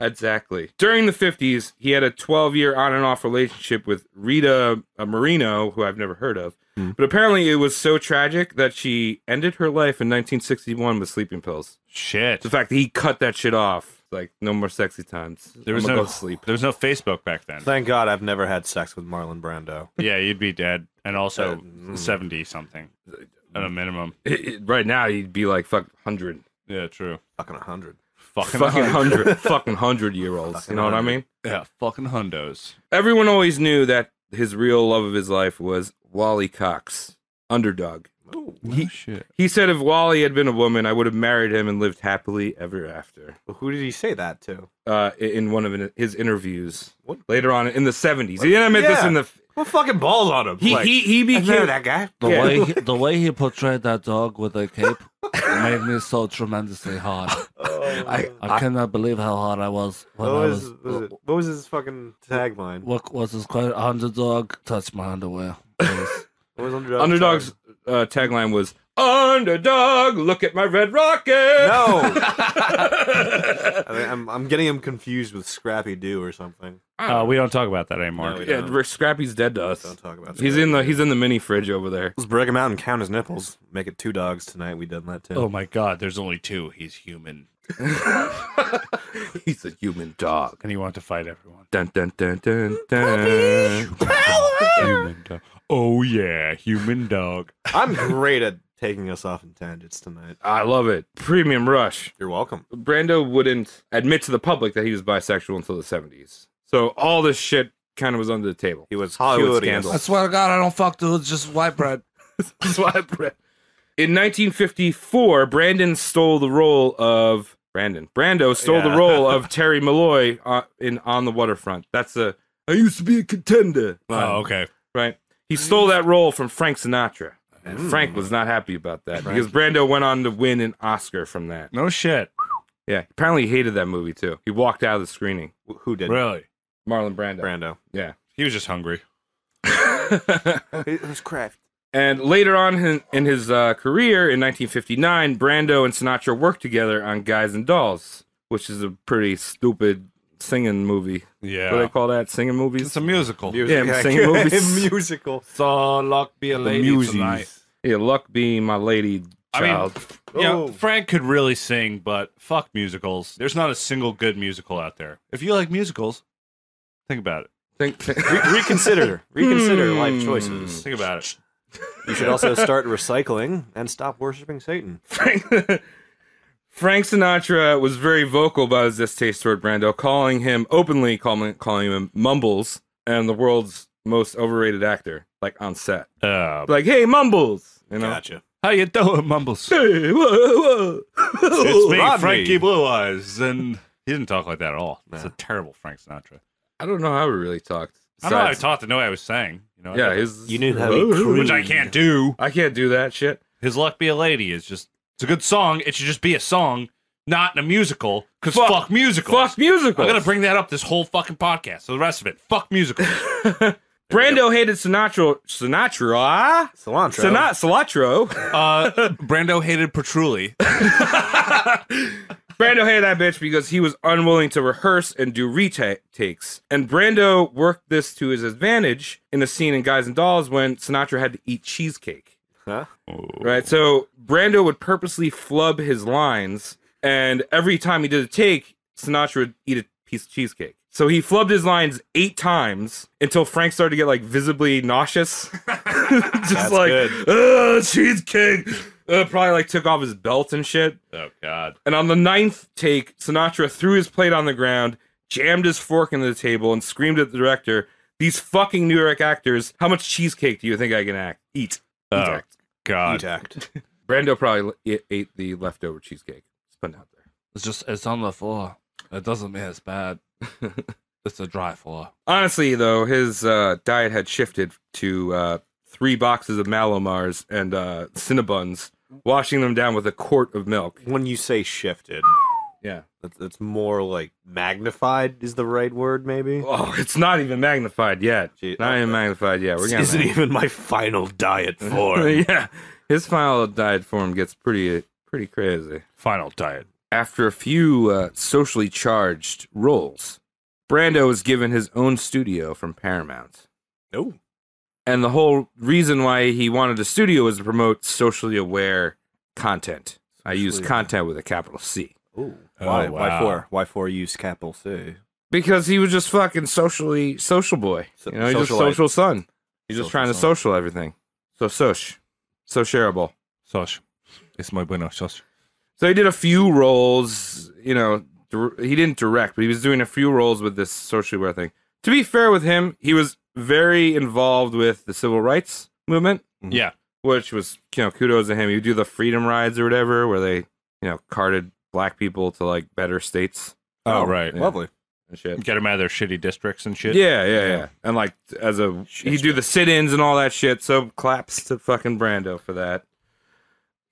Exactly. During the fifties, he had a twelve-year on-and-off relationship with Rita Moreno, who I've never heard of, mm. but apparently it was so tragic that she ended her life in nineteen sixty-one with sleeping pills. Shit. The fact that he cut that shit off. Like, no more sexy times. There was no sleep. There was no Facebook back then. Thank God I've never had sex with Marlon Brando. Yeah, you'd be dead. And also seventy-something uh, at a minimum. It, it, right now, you'd be like, fuck, one hundred. Yeah, true. Fucking one hundred. Fucking one hundred. Fucking one hundred-year-olds. You know what I mean? Yeah, fucking hundos. Everyone always knew that his real love of his life was Wally Cox, Underdog. Oh, he, shit. He said if Wally had been a woman, I would have married him and lived happily ever after. Well, who did he say that to? Uh, in one of his interviews what? later on in the seventies. He didn't admit yeah. this in the... Well, fucking balls on him. He, like, he, he became... that guy. The, yeah. way he, the way he portrayed that dog with a cape made me so tremendously hard. Oh, I, I, I cannot believe how hard I was. When what, I was, was, was it, what was his fucking tagline? What was his quote? Underdog, touch my underwear. Was, what was Underdog? Underdog's... Uh, tagline was Underdog, look at my red rocket. No, I mean, I'm I'm getting him confused with Scrappy Doo or something. Uh, we don't talk about that anymore. No, we yeah, we're, Scrappy's dead to us. Don't talk about. He's Scrappy. in the he's in the mini fridge over there. Let's break him out and count his nipples. Make it two dogs tonight. We done that too. Oh my God, there's only two. He's human. He's a human dog, and he wanted to fight everyone. Dun dun dun dun dun. Human dog. Oh yeah, human dog. I'm great at taking us off in tangents tonight. I love it. Premium rush. You're welcome. Brando wouldn't admit to the public that he was bisexual until the seventies. So all this shit kind of was under the table. He was Hollywood scandal. I swear to God, I don't fuck dudes. Just white bread. Just white bread. In nineteen fifty-four, Brandon stole the role of Brandon. Brando stole yeah. the role of Terry Malloy uh, in On the Waterfront. That's a I used to be a contender. Line. Oh, okay. Right. He stole that role from Frank Sinatra. And mm. Frank was not happy about that Frank. because Brando went on to win an Oscar from that. No shit. Yeah. Apparently he hated that movie too. He walked out of the screening. Who did? Really? Marlon Brando. Brando. Yeah. He was just hungry. It was craft. And later on in his uh, career, in nineteen fifty-nine, Brando and Sinatra worked together on Guys and Dolls, which is a pretty stupid singing movie. Yeah. What do they call that? Singing movies? It's a musical. Music. Yeah, singing movies. musical. So, luck be a lady tonight. Yeah, luck be my lady child. I mean, yeah, oh. Frank could really sing, but fuck musicals. There's not a single good musical out there. If you like musicals, think about it. Think, think. Re reconsider. Reconsider life choices. Think about it. You should also start recycling and stop worshiping Satan. Frank, Frank Sinatra was very vocal about his distaste toward Brando, calling him openly, calling, calling him Mumbles and the world's most overrated actor, like on set. Uh, like, hey, Mumbles. You know? Gotcha. How you doing, Mumbles? Hey, whoa, whoa. It's me, Rodney. Frankie Blue Eyes. And he didn't talk like that at all. Nah. It's a terrible Frank Sinatra. I don't know how he really talked. Besides, I don't know how I talked to know what I was saying. You know, yeah, his, you knew how he crooned. Which I can't do. I can't do that shit. His Luck Be a Lady is just, it's a good song. It should just be a song, not in a musical, because fuck, fuck musicals. Fuck musicals. I'm going to bring that up this whole fucking podcast. So the rest of it, fuck musicals. Brando hated Sinatra. Sinatra? Cilantro. Cilantro. uh, Brando hated Patchouli. Brando hated that bitch because he was unwilling to rehearse and do retakes. And Brando worked this to his advantage in a scene in Guys and Dolls when Sinatra had to eat cheesecake. Huh? Oh. Right? So Brando would purposely flub his lines, and every time he did a take, Sinatra would eat a piece of cheesecake. So he flubbed his lines eight times until Frank started to get, like, visibly nauseous. Just That's like, ugh, cheesecake! Uh, probably like took off his belt and shit. Oh god. And on the ninth take, Sinatra threw his plate on the ground, jammed his fork into the table, and screamed at the director, "These fucking New York actors, how much cheesecake do you think I can act? Eat. Oh, eat act. God. Eat act." Brando probably ate the leftover cheesecake. It's putting out there. It's just, it's on the floor. It doesn't mean it's bad. It's a dry floor. Honestly, though, his uh, diet had shifted to uh, three boxes of Malomars and uh, Cinnabuns, washing them down with a quart of milk. When you say shifted, yeah, that's, that's more like magnified is the right word, maybe? Oh, it's not even magnified yet. Gee, not okay. even magnified yet. We're this isn't magnify. even my final diet form. Yeah, his final diet form gets pretty, pretty crazy. Final diet. After a few uh, socially charged roles, Brando was given his own studio from Paramount. Oh. And the whole reason why he wanted a studio was to promote socially aware content. I use content with a capital C. Ooh. Why? Oh, wow. Why for? Why for use capital C? Because he was just fucking socially social boy. So, you know, he's just social son. He's just trying to social everything. So sosh. So shareable. Sosh. It's my bueno sosh. So he did a few roles, you know, he didn't direct, but he was doing a few roles with this socially aware thing. To be fair with him, he was very involved with the civil rights movement. Yeah. Which was, you know, kudos to him. You do the freedom rides or whatever, where they, you know, carted black people to, like, better states. Oh, oh right. Yeah. Lovely. And shit. Get them out of their shitty districts and shit. Yeah, yeah, yeah. And, like, as a, you do the sit-ins and all that shit, so claps to fucking Brando for that.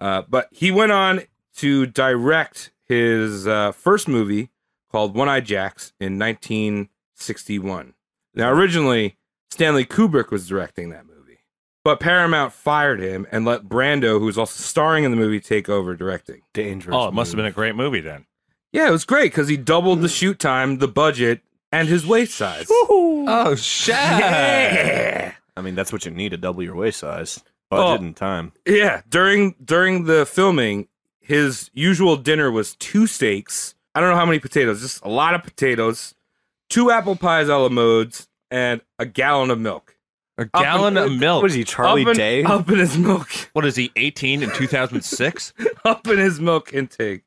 Uh, but he went on to direct his uh, first movie called One-Eyed Jacks in nineteen sixty-one. Now, originally, Stanley Kubrick was directing that movie, but Paramount fired him and let Brando, who was also starring in the movie, take over directing. Dangerous. Oh, it must movie. have been a great movie then. Yeah, it was great because he doubled the shoot time, the budget, and his waist size. Woo-hoo. Oh, shit. Yeah. I mean, that's what you need to double your waist size. Budget oh, and time. Yeah. During, during the filming, His usual dinner was two steaks. I don't know how many potatoes, just a lot of potatoes, two apple pies a la modes, and a gallon of milk. A gallon in, of milk? What is he, Charlie up Day? In, up in his milk. What is he, eighteen in two thousand six? Up in his milk intake.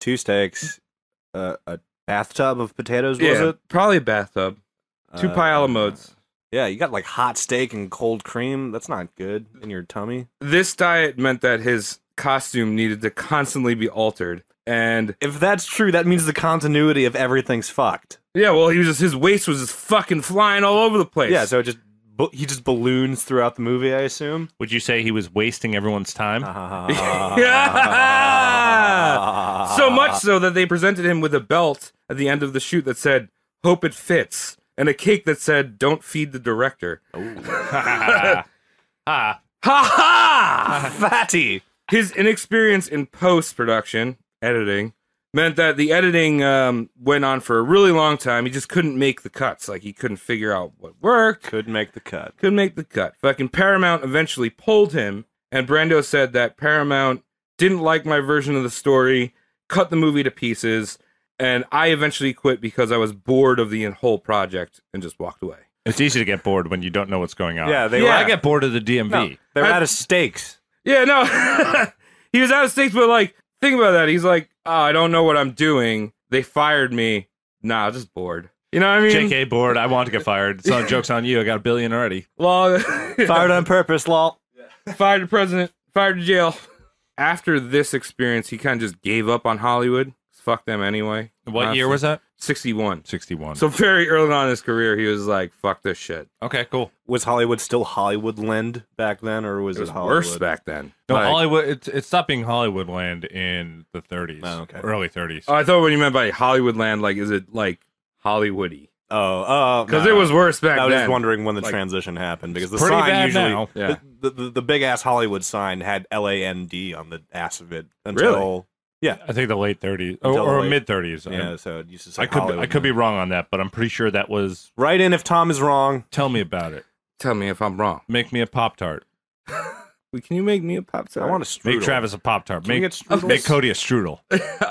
Two steaks. Uh, a bathtub of potatoes, was yeah, it? Probably a bathtub. Two uh, pie a la modes. Yeah, you got like hot steak and cold cream. That's not good in your tummy. This diet meant that his costume needed to constantly be altered. And if that's true, that means the continuity of everything's fucked. Yeah, well, he was just, his waist was just fucking flying all over the place. Yeah, so it just he just balloons throughout the movie, I assume. Would you say he was wasting everyone's time? So much so that they presented him with a belt at the end of the shoot that said, "Hope it fits," and a cake that said, "Don't feed the director." Ha ha ha! Fatty. His inexperience in post-production editing meant that the editing um, went on for a really long time. He just couldn't make the cuts. Like, he couldn't figure out what worked. Couldn't make the cut. Couldn't make the cut. Fucking Paramount eventually pulled him, and Brando said that Paramount didn't like my version of the story, cut the movie to pieces, and I eventually quit because I was bored of the whole project and just walked away. It's easy to get bored when you don't know what's going on. Yeah, they yeah. Were, I get bored of the D M V. No, they were I, out of stakes. Yeah, no, he was out of stakes, but like, think about that. He's like, oh, I don't know what I'm doing. They fired me. Nah, I'm just bored. You know what I mean? J K bored. I want to get fired. It's not joke's on you. I got a billion already. Lol. Fired on purpose, lol. Yeah. Fired the president. Fired to jail. After this experience, he kind of just gave up on Hollywood. Fuck them anyway. What honestly. Year was that? sixty-one. sixty-one. So very early on in his career, he was like, fuck this shit. Okay, cool. Was Hollywood still Hollywoodland back then, or was it, was it Hollywood? Worse back then? No, like, Hollywood, it, it stopped being Hollywoodland in the thirties, oh, okay. Early thirties. Oh, I thought what you meant by Hollywoodland, like, is it like Hollywoody? Oh, oh. Because no, it was worse back then. I was then. Just wondering when the like, transition happened, because the sign usually, now. Yeah. the, the, the big-ass Hollywood sign had L A N D on the ass of it until... Really? Yeah, I think the late thirties or, or late. mid thirties. Yeah, I'm, so it used to say I could Hollywood I could be wrong on that, but I'm pretty sure that was right. In if Tom is wrong, tell me about it. Tell me if I'm wrong. Make me a Pop Tart. Can you make me a Pop Tart? I want a strudel. Make Travis a Pop Tart. Make make Cody a strudel.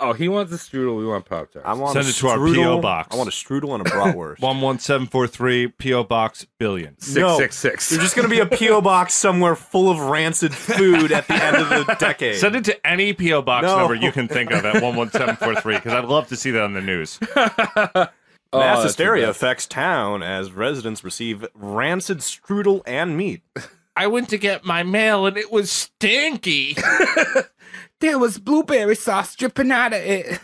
Oh, he wants a strudel. We want Pop Tarts. I want send a it to strudel. Our P O box. I want a strudel and a bratwurst. One one seven four three P O box billion six no, six six. There's just gonna be a P O box somewhere full of rancid food at the end of the decade. Send it to any P O box no. number you can think of at one one seven four three because I'd love to see that on the news. Mass oh, hysteria affects town as residents receive rancid strudel and meat. I went to get my mail, and it was stinky. There was blueberry sauce dripping out of it.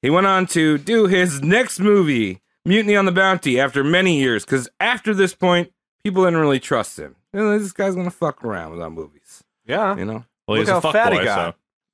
He went on to do his next movie, Mutiny on the Bounty, after many years, because after this point, people didn't really trust him. You know, this guy's going to fuck around with our movies. Yeah. You know? Well, Look he's how a fuck fat boy, he got. So.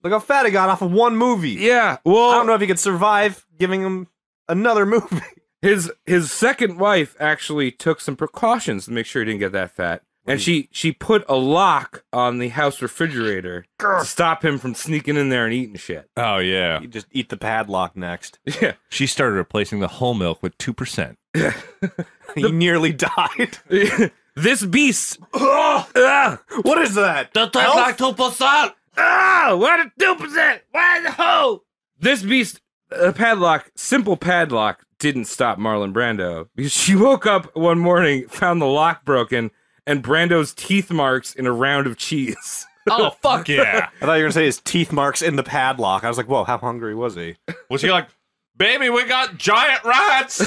Look how fat he got off of one movie. Yeah. Well, I don't know if he could survive giving him another movie. His his second wife actually took some precautions to make sure he didn't get that fat. And she, she put a lock on the house refrigerator to stop him from sneaking in there and eating shit. Oh, yeah. You just eat the padlock next. Yeah. She started replacing the whole milk with two percent. He nearly died. This beast. Oh, ah, what is that? The padlock two percent. Oh, what a two percent. Why the hole? This beast, a padlock, simple padlock, didn't stop Marlon Brando because she woke up one morning, found the lock broken, and Brando's teeth marks in a round of cheese. Oh, fuck yeah. I thought you were going to say his teeth marks in the padlock. I was like, whoa, how hungry was he? Was he like, baby, we got giant rats?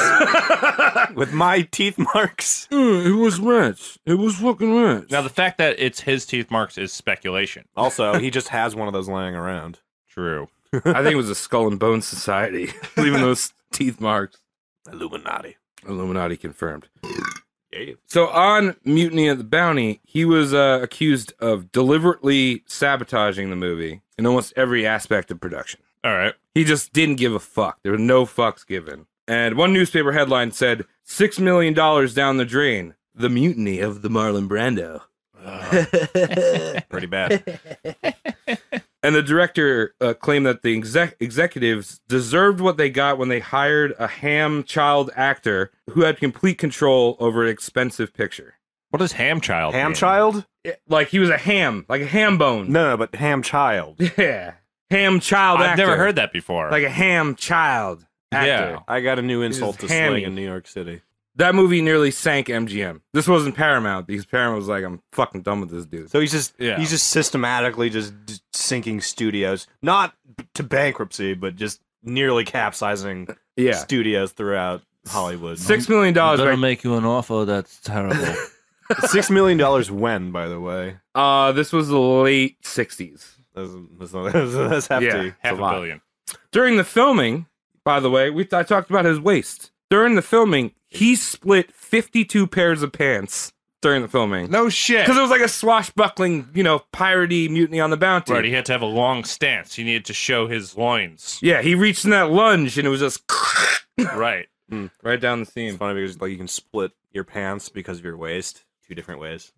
With my teeth marks? Mm, it was rats. It was fucking rats. Now, the fact that it's his teeth marks is speculation. Also, he just has one of those laying around. True. I think it was a Skull and Bones Society, leaving those teeth marks. Illuminati. Illuminati confirmed. Yeah. So on Mutiny at the Bounty, he was uh, accused of deliberately sabotaging the movie in almost every aspect of production. All right. He just didn't give a fuck. There were no fucks given. And one newspaper headline said, six million dollars down the drain, the mutiny of the Marlon Brando. Uh, pretty bad. And the director uh, claimed that the exec executives deserved what they got when they hired a ham child actor who had complete control over an expensive picture. What does ham child ham mean? Child? like he was a ham, like a ham bone. No, no, but ham child. Yeah, ham child. I've actor. never heard that before. Like a ham child actor. Yeah, I got a new insult to hammy. Sling in New York City. That movie nearly sank M G M. This wasn't Paramount. Because Paramount was like, I'm fucking done with this dude. So he's just yeah. he's just systematically just sinking studios, not to bankruptcy, but just nearly capsizing yeah. studios throughout Hollywood. Six million dollars. Better right? make you an offer. That's terrible. Six million dollars. When, by the way, uh, this was the late sixties. That's, that's, not, that's, that's hefty. Yeah, half a, a billion. During the filming, by the way, we I talked about his waist. During the filming, he split fifty-two pairs of pants during the filming. No shit. Because it was like a swashbuckling, you know, piratey Mutiny on the Bounty. Right, he had to have a long stance. He needed to show his loins. Yeah, he reached in that lunge, and it was just... right. Mm. Right down the seam. It's funny because like you can split your pants because of your waist two different ways.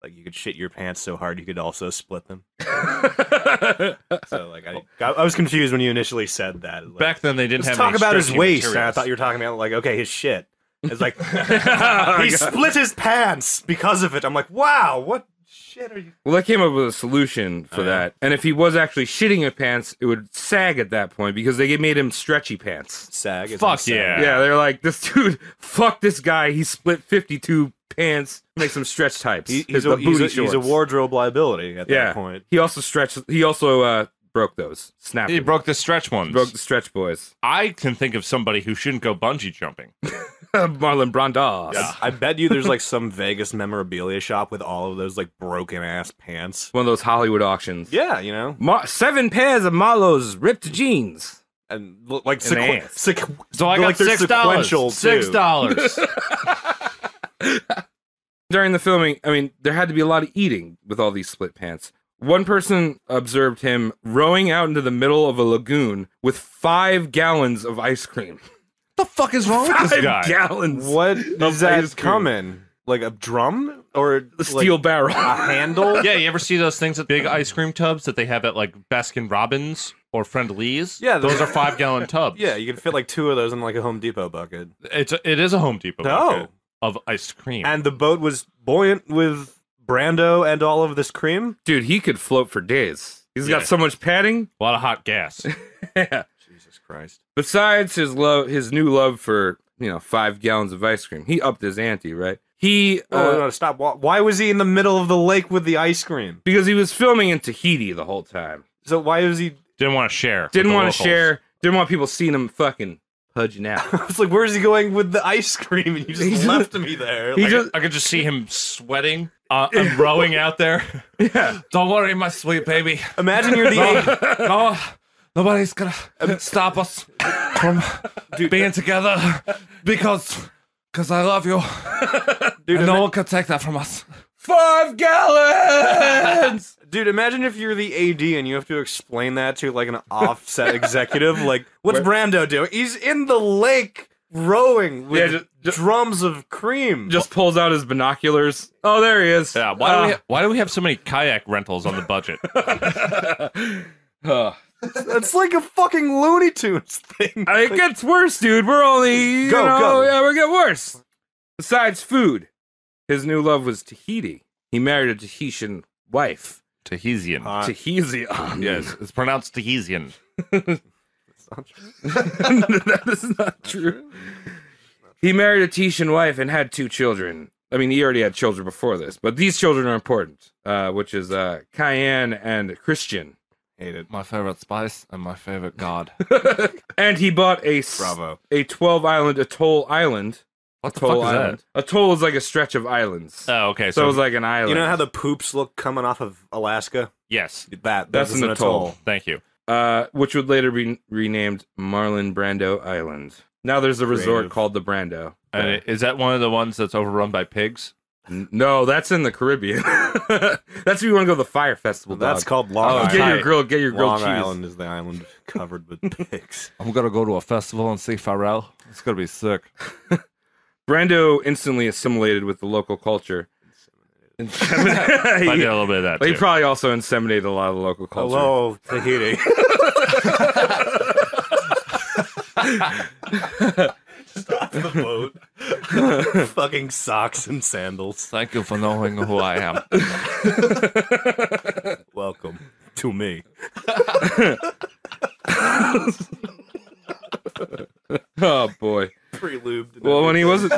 Like, you could shit your pants so hard you could also split them. So, like, I, I was confused when you initially said that. Like, back then, they didn't have talk about his waist. And I thought you were talking about, like, okay, his shit. It's like, oh, he God. split his pants because of it. I'm like, wow, what shit are you... Well, I came up with a solution for oh, that. Yeah. And if he was actually shitting his pants, it would sag at that point because they made him stretchy pants. Sag? Fuck like yeah. Sag. Yeah, they're like, this dude, fuck this guy. He split fifty-two pants, make some stretch types. He, he's, a, he's, a, he's a wardrobe liability at yeah. that point. He also stretched. He also uh, broke those. Snapped. He them. broke the stretch ones. He broke the stretch boys. I can think of somebody who shouldn't go bungee jumping. Marlon Brando. Yeah. I bet you there's like some Vegas memorabilia shop with all of those like broken ass pants. One of those Hollywood auctions. Yeah, you know, Mar seven pairs of Marlo's ripped jeans. And like sequ and sequ so I got like six dollars. Six dollars. During the filming, I mean, there had to be a lot of eating with all these split pants. One person observed him rowing out into the middle of a lagoon with five gallons of ice cream. What the fuck is wrong five with this guy? Gallons. What is that coming? Like a drum or a steel like barrel, a handle? Yeah, you ever see those things at big ice cream tubs that they have at like Baskin Robbins or Friend Lee's? Yeah, those are five gallon tubs. Yeah, you can fit like two of those in like a Home Depot bucket. It's a, it is a Home Depot. No. Bucket. Of ice cream. And the boat was buoyant with Brando and all of this cream. Dude, he could float for days. He's yeah. got so much padding. A lot of hot gas. Yeah. Jesus Christ. Besides his love, his new love for, you know, five gallons of ice cream, he upped his ante, right? He... Oh, uh, no, no, stop. Why was he in the middle of the lake with the ice cream? Because he was filming in Tahiti the whole time. So why was he... Didn't want to share. Didn't want to share. Didn't want people seeing him fucking... Pudging out. I was like, where's he going with the ice cream? And you just he left just, me there. He like, just, I could just see him sweating uh, and rowing out there. Yeah. Don't worry, my sweet baby. Imagine you're the... No, no, nobody's gonna stop us from Dude, being together because because I love you. Dude, and no one could take that from us. Five gallons! Dude, imagine if you're the A D and you have to explain that to, like, an offset executive. Like, what's Where? Brando doing? He's in the lake rowing with yeah, just, just, drums of cream. Just pulls out his binoculars. Oh, there he is. Yeah, why, uh, do, we why do we have so many kayak rentals on the budget? uh. It's like a fucking Looney Tunes thing. I mean, it gets worse, dude. We're only, you go, know, go. Yeah, we're getting worse. Besides food. His new love was Tahiti. He married a Tahitian wife. Tahitian. Uh, Tahitian. Yes, it's pronounced Tahitian. That's not true. No, that is not, not true. true. He married a Tahitian wife and had two children. I mean, he already had children before this, but these children are important, uh, which is uh, Cayenne and Christian. Hate it. My favorite spice and my favorite god. And he bought a, Bravo. a twelve-island atoll island. What the fuck is that? Atoll is like a stretch of islands. Oh, okay. So, so it was like an island. You know how the poops look coming off of Alaska? Yes. That, that That's an, an atoll. atoll. Thank you. Uh, which would later be renamed Marlon Brando Island. Now there's a resort Brave. called the Brando. Uh, is that one of the ones that's overrun by pigs? No, that's in the Caribbean. That's if you want to go to the Fire Festival, well, That's called Long oh, Island. Get your grill, get your grilled Long cheese. Island is the island covered with pigs. I'm going to go to a festival and see Pharrell. It's going to be sick. Brando instantly assimilated with the local culture. Inseminated. He, I did a little bit of that, too. He probably also inseminated a lot of the local culture. Hello, Tahiti. Stop the boat. Fucking socks and sandals. Thank you for knowing who I am. Welcome to me. Oh boy. Pre-lubed. Well, when he wasn't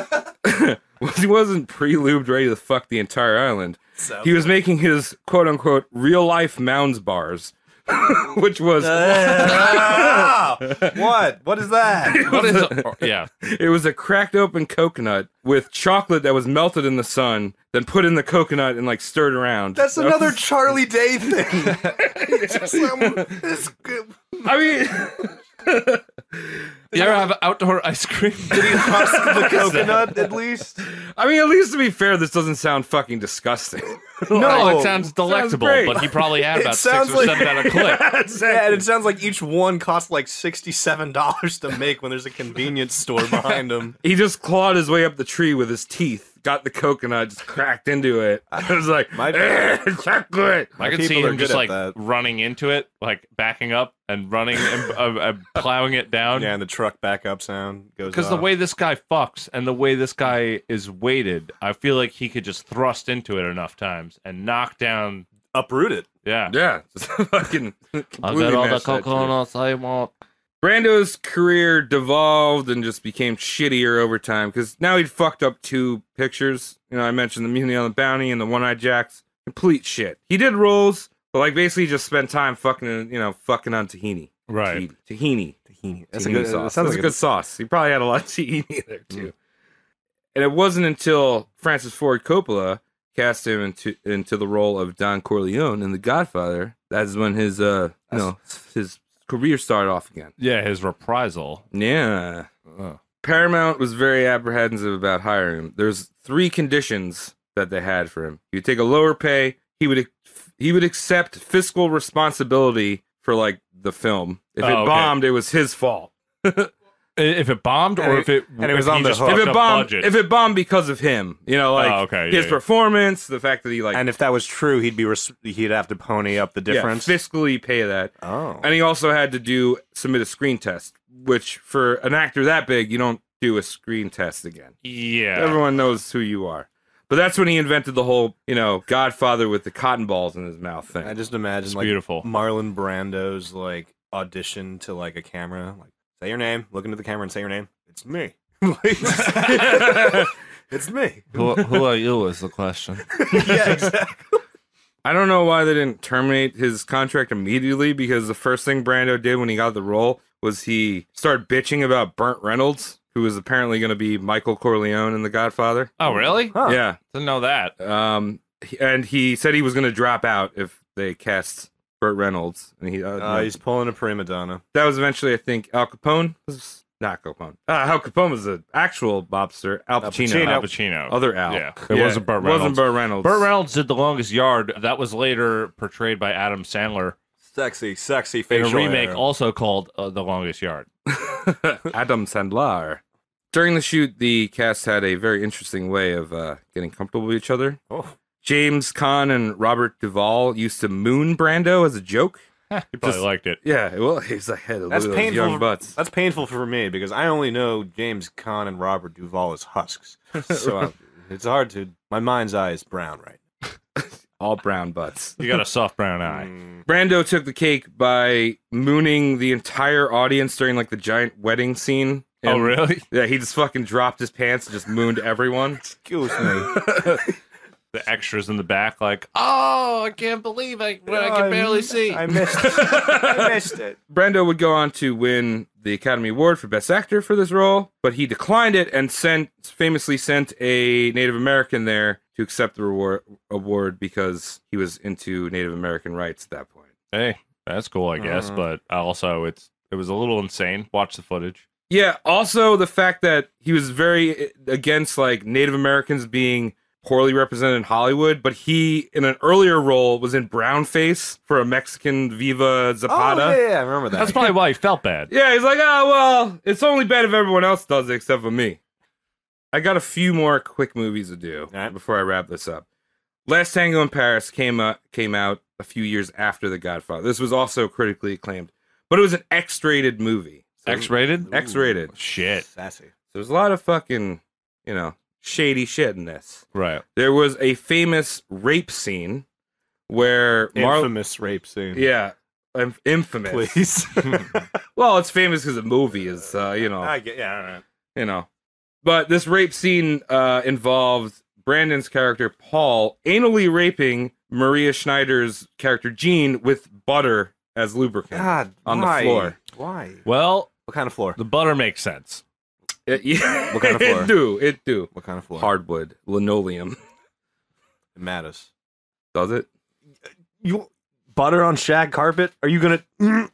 he wasn't pre-lubed ready to fuck the entire island. Sounds he was funny. Making his quote-unquote real-life Mounds bars. Which was uh, what? What is that? What is a, yeah. It was a cracked open coconut with chocolate that was melted in the sun, then put in the coconut and like stirred around. That's that another was... Charlie Day thing. Just, um, it's good. I mean, you ever have outdoor ice cream? Did he husk the coconut at least? I mean, at least to be fair, this doesn't sound fucking disgusting. No, like, it sounds delectable, sounds but he probably had about six or like, seven at a clip. Yeah, exactly. Yeah, and it sounds like each one cost like sixty-seven dollars to make when there's a convenience store behind him. He just clawed his way up the tree with his teeth, got the coconut, just cracked into it. I was like, my chocolate. I could see him just like that. Running into it, like backing up and running and uh, uh, plowing it down. Yeah, and the truck back up sound goes off. Because the way this guy fucks and the way this guy is weighted, I feel like he could just thrust into it enough times and knock down, uproot it. Yeah, yeah. Just fucking. I'll get all the coconuts I want. Brando's career devolved and just became shittier over time because now he'd fucked up two pictures. You know, I mentioned the Mutiny on the Bounty and the One-Eyed Jacks. Complete shit. He did roles, but like basically just spent time fucking, you know, fucking on tahini. Right. Tahini. Tahini. That's tahini a good sauce. That's like a good sauce. He probably had a lot of tahini there too. Mm. And it wasn't until Francis Ford Coppola cast him into into the role of Don Corleone in The Godfather. That's when his uh, you know, his career started off again. Yeah, his reprisal. Yeah. Oh. Paramount was very apprehensive about hiring him. There's three conditions that they had for him. He would take a lower pay. He would he would accept fiscal responsibility for like the film. If oh, it bombed, okay. It was his fault. If it bombed, or it, if it and it was on the hook. If it bombed, budget. If it bombed because of him, you know, like oh, okay, his yeah, performance, yeah. the fact that he like, and if that was true, he'd be res he'd have to pony up the difference, yeah, fiscally pay that. Oh, and he also had to do submit a screen test, which for an actor that big, you don't do a screen test again. Yeah, everyone knows who you are. But that's when he invented the whole, you know, Godfather with the cotton balls in his mouth thing. I just imagine it's like beautiful. Marlon Brando's like audition to like a camera, like. Say your name. Look into the camera and say your name. It's me. It's me. Who, who are you is the question. Yeah, exactly. I don't know why they didn't terminate his contract immediately, because the first thing Brando did when he got the role was he started bitching about Burt Reynolds, who was apparently going to be Michael Corleone in The Godfather. Oh, really? Huh. Yeah. Didn't know that. Um, and he said he was going to drop out if they cast Burt Reynolds, and he uh, uh, no, he's pulling a prima donna. That was eventually, I think, Al Capone. Was not Capone. Uh, Al Capone was an actual mobster. Al Pacino. Al Pacino. Other Al. Yeah, it yeah. wasn't Burt Reynolds. Wasn't Burt Reynolds. Burt Reynolds did The Longest Yard. That was later portrayed by Adam Sandler. Sexy, sexy facial. In a remake hair. Also called uh, The Longest Yard. Adam Sandler. During the shoot, the cast had a very interesting way of uh, getting comfortable with each other. Oh. James Caan and Robert Duvall used to moon Brando as a joke. Huh, he probably just liked it. Yeah, well, he's like, hey, that's painful. Young butts. That's painful for me because I only know James Caan and Robert Duvall as husks. So I'm, it's hard to. My mind's eye is brown, right? All brown butts. You got a soft brown eye. Mm. Brando took the cake by mooning the entire audience during like the giant wedding scene. And, oh, really? Yeah, he just fucking dropped his pants and just mooned everyone. Excuse me. The extras in the back, like, oh, I can't believe I, what no, I can barely I, see. I missed it. I missed it. Brando would go on to win the Academy Award for Best Actor for this role, but he declined it and sent, famously sent a Native American there to accept the reward, award because he was into Native American rights at that point. Hey, that's cool, I guess, uh, but also it's it was a little insane. Watch the footage. Yeah, also the fact that he was very against, like, Native Americans being poorly represented in Hollywood, but he, in an earlier role, was in brownface for a Mexican Viva Zapata. Oh, yeah, yeah, I remember that. That's probably why he felt bad. Yeah, he's like, oh, well, it's only bad if everyone else does it except for me. I got a few more quick movies to do right. before I wrap this up. Last Tango in Paris came, up, came out a few years after The Godfather. This was also critically acclaimed, but it was an X-rated movie. X-rated? X-rated. Shit. Sassy. So there's a lot of fucking, you know, shady shit in this. Right. There was a famous rape scene where... Mar- infamous rape scene. Yeah. I'm infamous. Please. Well, it's famous because the movie is, uh, you know. I get, yeah, all right. You know. But this rape scene uh, involved Brandon's character, Paul, anally raping Maria Schneider's character, Jean, with butter as lubricant God, on why? the floor. Why? Well, what kind of floor? The butter makes sense. It, yeah. What kind of floor? It do. It do. What kind of floor? Hardwood. Linoleum. It matters. Does it? You... Butter on shag carpet? Are you gonna? Mm.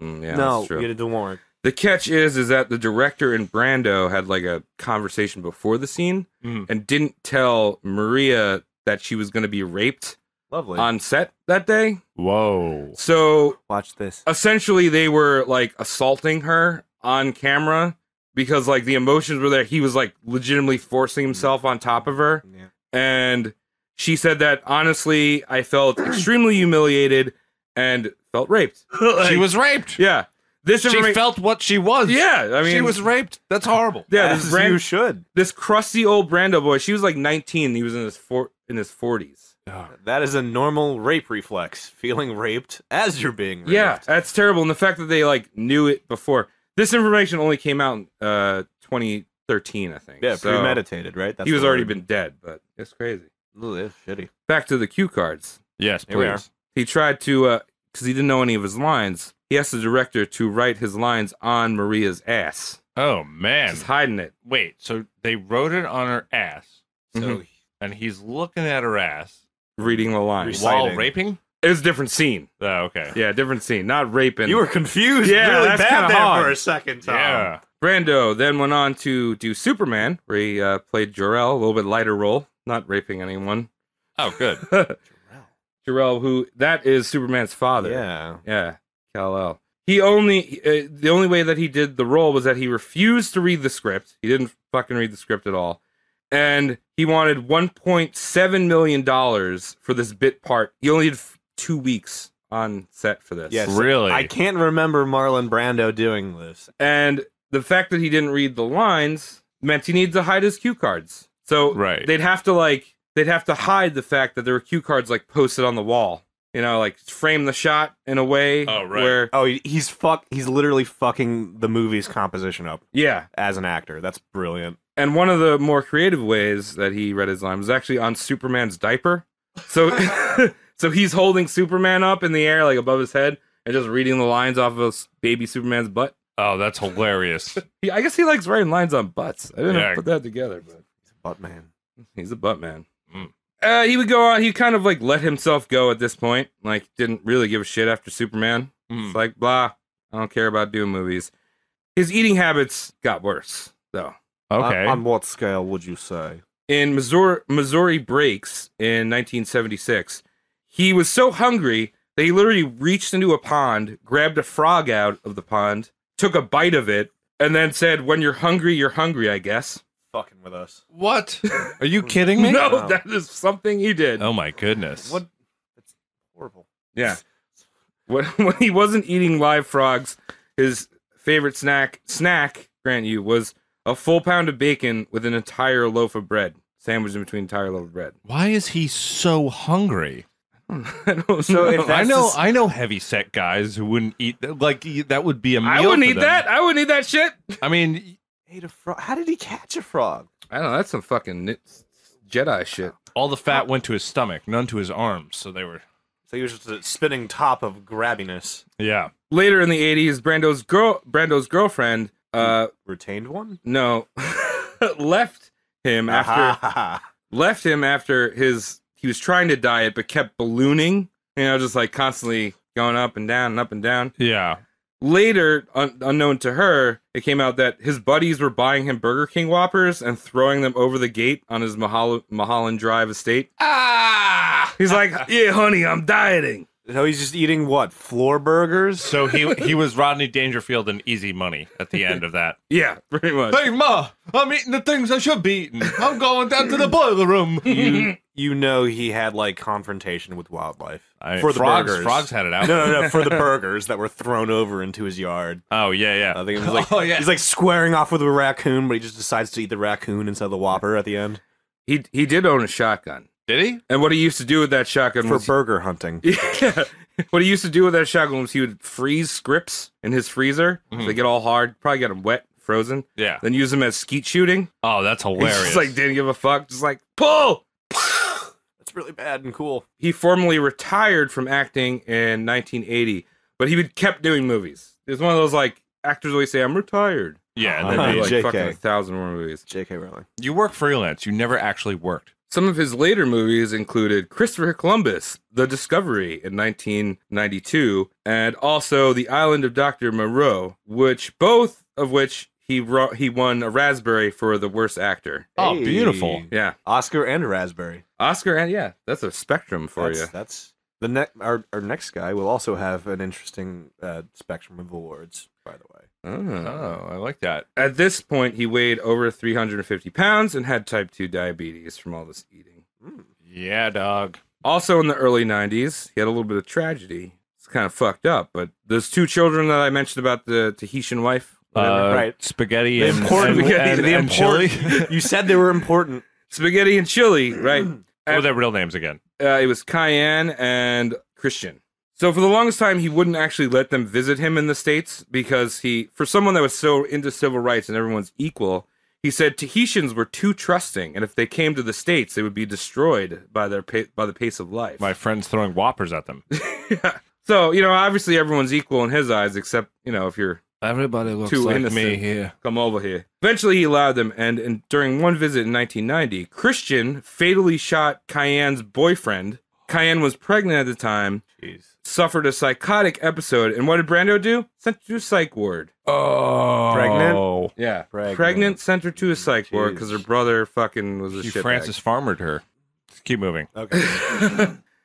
Mm, yeah, no, that's true. Get it to warrant. The catch is, is that the director and Brando had like a conversation before the scene mm. and didn't tell Maria that she was going to be raped. Lovely. On set that day. Whoa! So watch this. Essentially, they were like assaulting her on camera because like the emotions were there. He was like legitimately forcing himself mm. on top of her, yeah. and. She said that, honestly, I felt extremely humiliated and felt raped. Like, she was raped. Yeah. This she informa- felt what she was. Yeah. I mean, she was raped. That's horrible. Yeah. As this brand- you should. This crusty old Brando boy, she was like nineteen. He was in his for- in his forties. Oh. That is a normal rape reflex, feeling raped as you're being raped. Yeah, that's terrible. And the fact that they like knew it before. This information only came out in uh, twenty thirteen, I think. Yeah, so premeditated, right? That's he was already been dead, but it's crazy. Ooh, shitty. Back to the cue cards. Yes, please. Here we are. He tried to, uh, because he didn't know any of his lines, he asked the director to write his lines on Maria's ass. Oh, man. He's hiding it. Wait, so they wrote it on her ass, so mm-hmm. and he's looking at her ass. Reading the lines. Reciting. While raping? It was a different scene. Oh, okay. Yeah, different scene. Not raping. You were confused yeah, really that's bad there hard. for a second time. Yeah. Brando then went on to do Superman, where he uh, played Jor-El, a little bit lighter role. Not raping anyone. Oh, good. Jor-El. Jor-El, who, that is Superman's father. Yeah. Yeah, Kal-El. He only, uh, the only way that he did the role was that he refused to read the script. He didn't fucking read the script at all. And he wanted one point seven million dollars for this bit part. He only did f- two weeks on set for this. Yes. Really? I can't remember Marlon Brando doing this. And the fact that he didn't read the lines meant he needed to hide his cue cards. So right. they'd have to like they'd have to hide the fact that there were cue cards like posted on the wall, you know, like frame the shot in a way oh, right. where oh he's fuck he's literally fucking the movie's composition up. Yeah, as an actor, that's brilliant. And one of the more creative ways that he read his line was actually on Superman's diaper. So so he's holding Superman up in the air like above his head and just reading the lines off of baby Superman's butt. Oh, that's hilarious. he, I guess he likes writing lines on butts. I didn't yeah. put that together, but. Butt man. He's a butt man. Mm. Uh, he would go on. He kind of like let himself go at this point. Like didn't really give a shit after Superman. Mm. It's like blah. I don't care about doing movies. His eating habits got worse though. Okay. Uh, on what scale would you say? In Missouri, Missouri Breaks in nineteen seventy-six, he was so hungry that he literally reached into a pond, grabbed a frog out of the pond, took a bite of it, and then said, "When you're hungry, you're hungry, I guess." Fucking with us. What? Are you kidding me? No, no, that is something he did. Oh my goodness. What? That's horrible. Yeah. When, when he wasn't eating live frogs, his favorite snack, snack, grant you, was a full pound of bacon with an entire loaf of bread, sandwiched in between an entire loaf of bread. Why is he so hungry? I don't so know. I know, just... I know heavy set guys who wouldn't eat, like, that would be a meal. I wouldn't eat them. that. I wouldn't eat that shit. I mean... Ate a frog. How did he catch a frog? I don't know. That's some fucking Jedi shit. All the fat went to his stomach, none to his arms. So they were. So he was just a spinning top of grabbiness. Yeah. Later in the eighties, Brando's girl, Brando's girlfriend, uh, retained one. No, left him after left him after his. He was trying to diet, but kept ballooning. You know, just like constantly going up and down and up and down. Yeah. Later, un- unknown to her, it came out that his buddies were buying him Burger King Whoppers and throwing them over the gate on his Mahal- Mulholland Drive estate. Ah! He's like, yeah, honey, I'm dieting. So he's just eating, what, floor burgers? So he he was Rodney Dangerfield in Easy Money at the end of that. Yeah, pretty much. Hey, Ma, I'm eating the things I should be eating. I'm going down to the boiler room. You, you know he had like confrontation with wildlife I, for the frogs, burgers. Frogs had it out. No, no, no, for the burgers that were thrown over into his yard. Oh yeah, yeah. I think it was like oh, yeah. he's like squaring off with a raccoon, but he just decides to eat the raccoon instead of the Whopper at the end. He he did own a shotgun. Did he? And what he used to do with that shotgun for was... For burger hunting. Yeah. What he used to do with that shotgun was he would freeze scripts in his freezer. Mm-hmm. So they get all hard. Probably get them wet, frozen. Yeah. Then use them as skeet shooting. Oh, that's hilarious. He just like didn't give a fuck. Just like, pull! That's really bad and cool. He formally retired from acting in nineteen eighty, but he would kept doing movies. It was one of those like, actors always say, I'm retired. Yeah. And then like J K fucking a thousand more movies. J K Rowling. You work freelance. You never actually worked. Some of his later movies included Christopher Columbus, The Discovery in nineteen ninety-two, and also The Island of Doctor Moreau, which both of which he he won a raspberry for the worst actor. Oh, hey. Beautiful. Yeah. Oscar and a raspberry. Oscar and, yeah, that's a spectrum for that's, you. That's the ne our, our next guy will also have an interesting uh, spectrum of awards, by the way. Oh, I like that. At this point, he weighed over three hundred fifty pounds and had type two diabetes from all this eating. Mm. Yeah, dog. Also in the early nineties, he had a little bit of tragedy. It's kind of fucked up, but those two children that I mentioned about the Tahitian wife. Whatever, uh, right. Spaghetti and, important, and, and, and, and chili. You said they were important. Spaghetti and chili, right. What were their real names again? Uh, it was Cayenne and Christian. So for the longest time, he wouldn't actually let them visit him in the States because he, for someone that was so into civil rights and everyone's equal, he said Tahitians were too trusting, and if they came to the States, they would be destroyed by their by the pace of life. My friend's throwing whoppers at them. Yeah. So, you know, obviously everyone's equal in his eyes, except, you know, if you're Everybody looks too like innocent, me here. Come over here. Eventually, he allowed them, and, and during one visit in nineteen ninety, Christian fatally shot Cayenne's boyfriend. Cayenne was pregnant at the time. Jeez. Suffered a psychotic episode, and what did Brando do? Sent her to a psych ward. Oh. Pregnant? Yeah. Pregnant, pregnant sent her to a psych Jeez. ward because her brother fucking was a shitbag. Francis Farmered her. Just keep moving. Okay.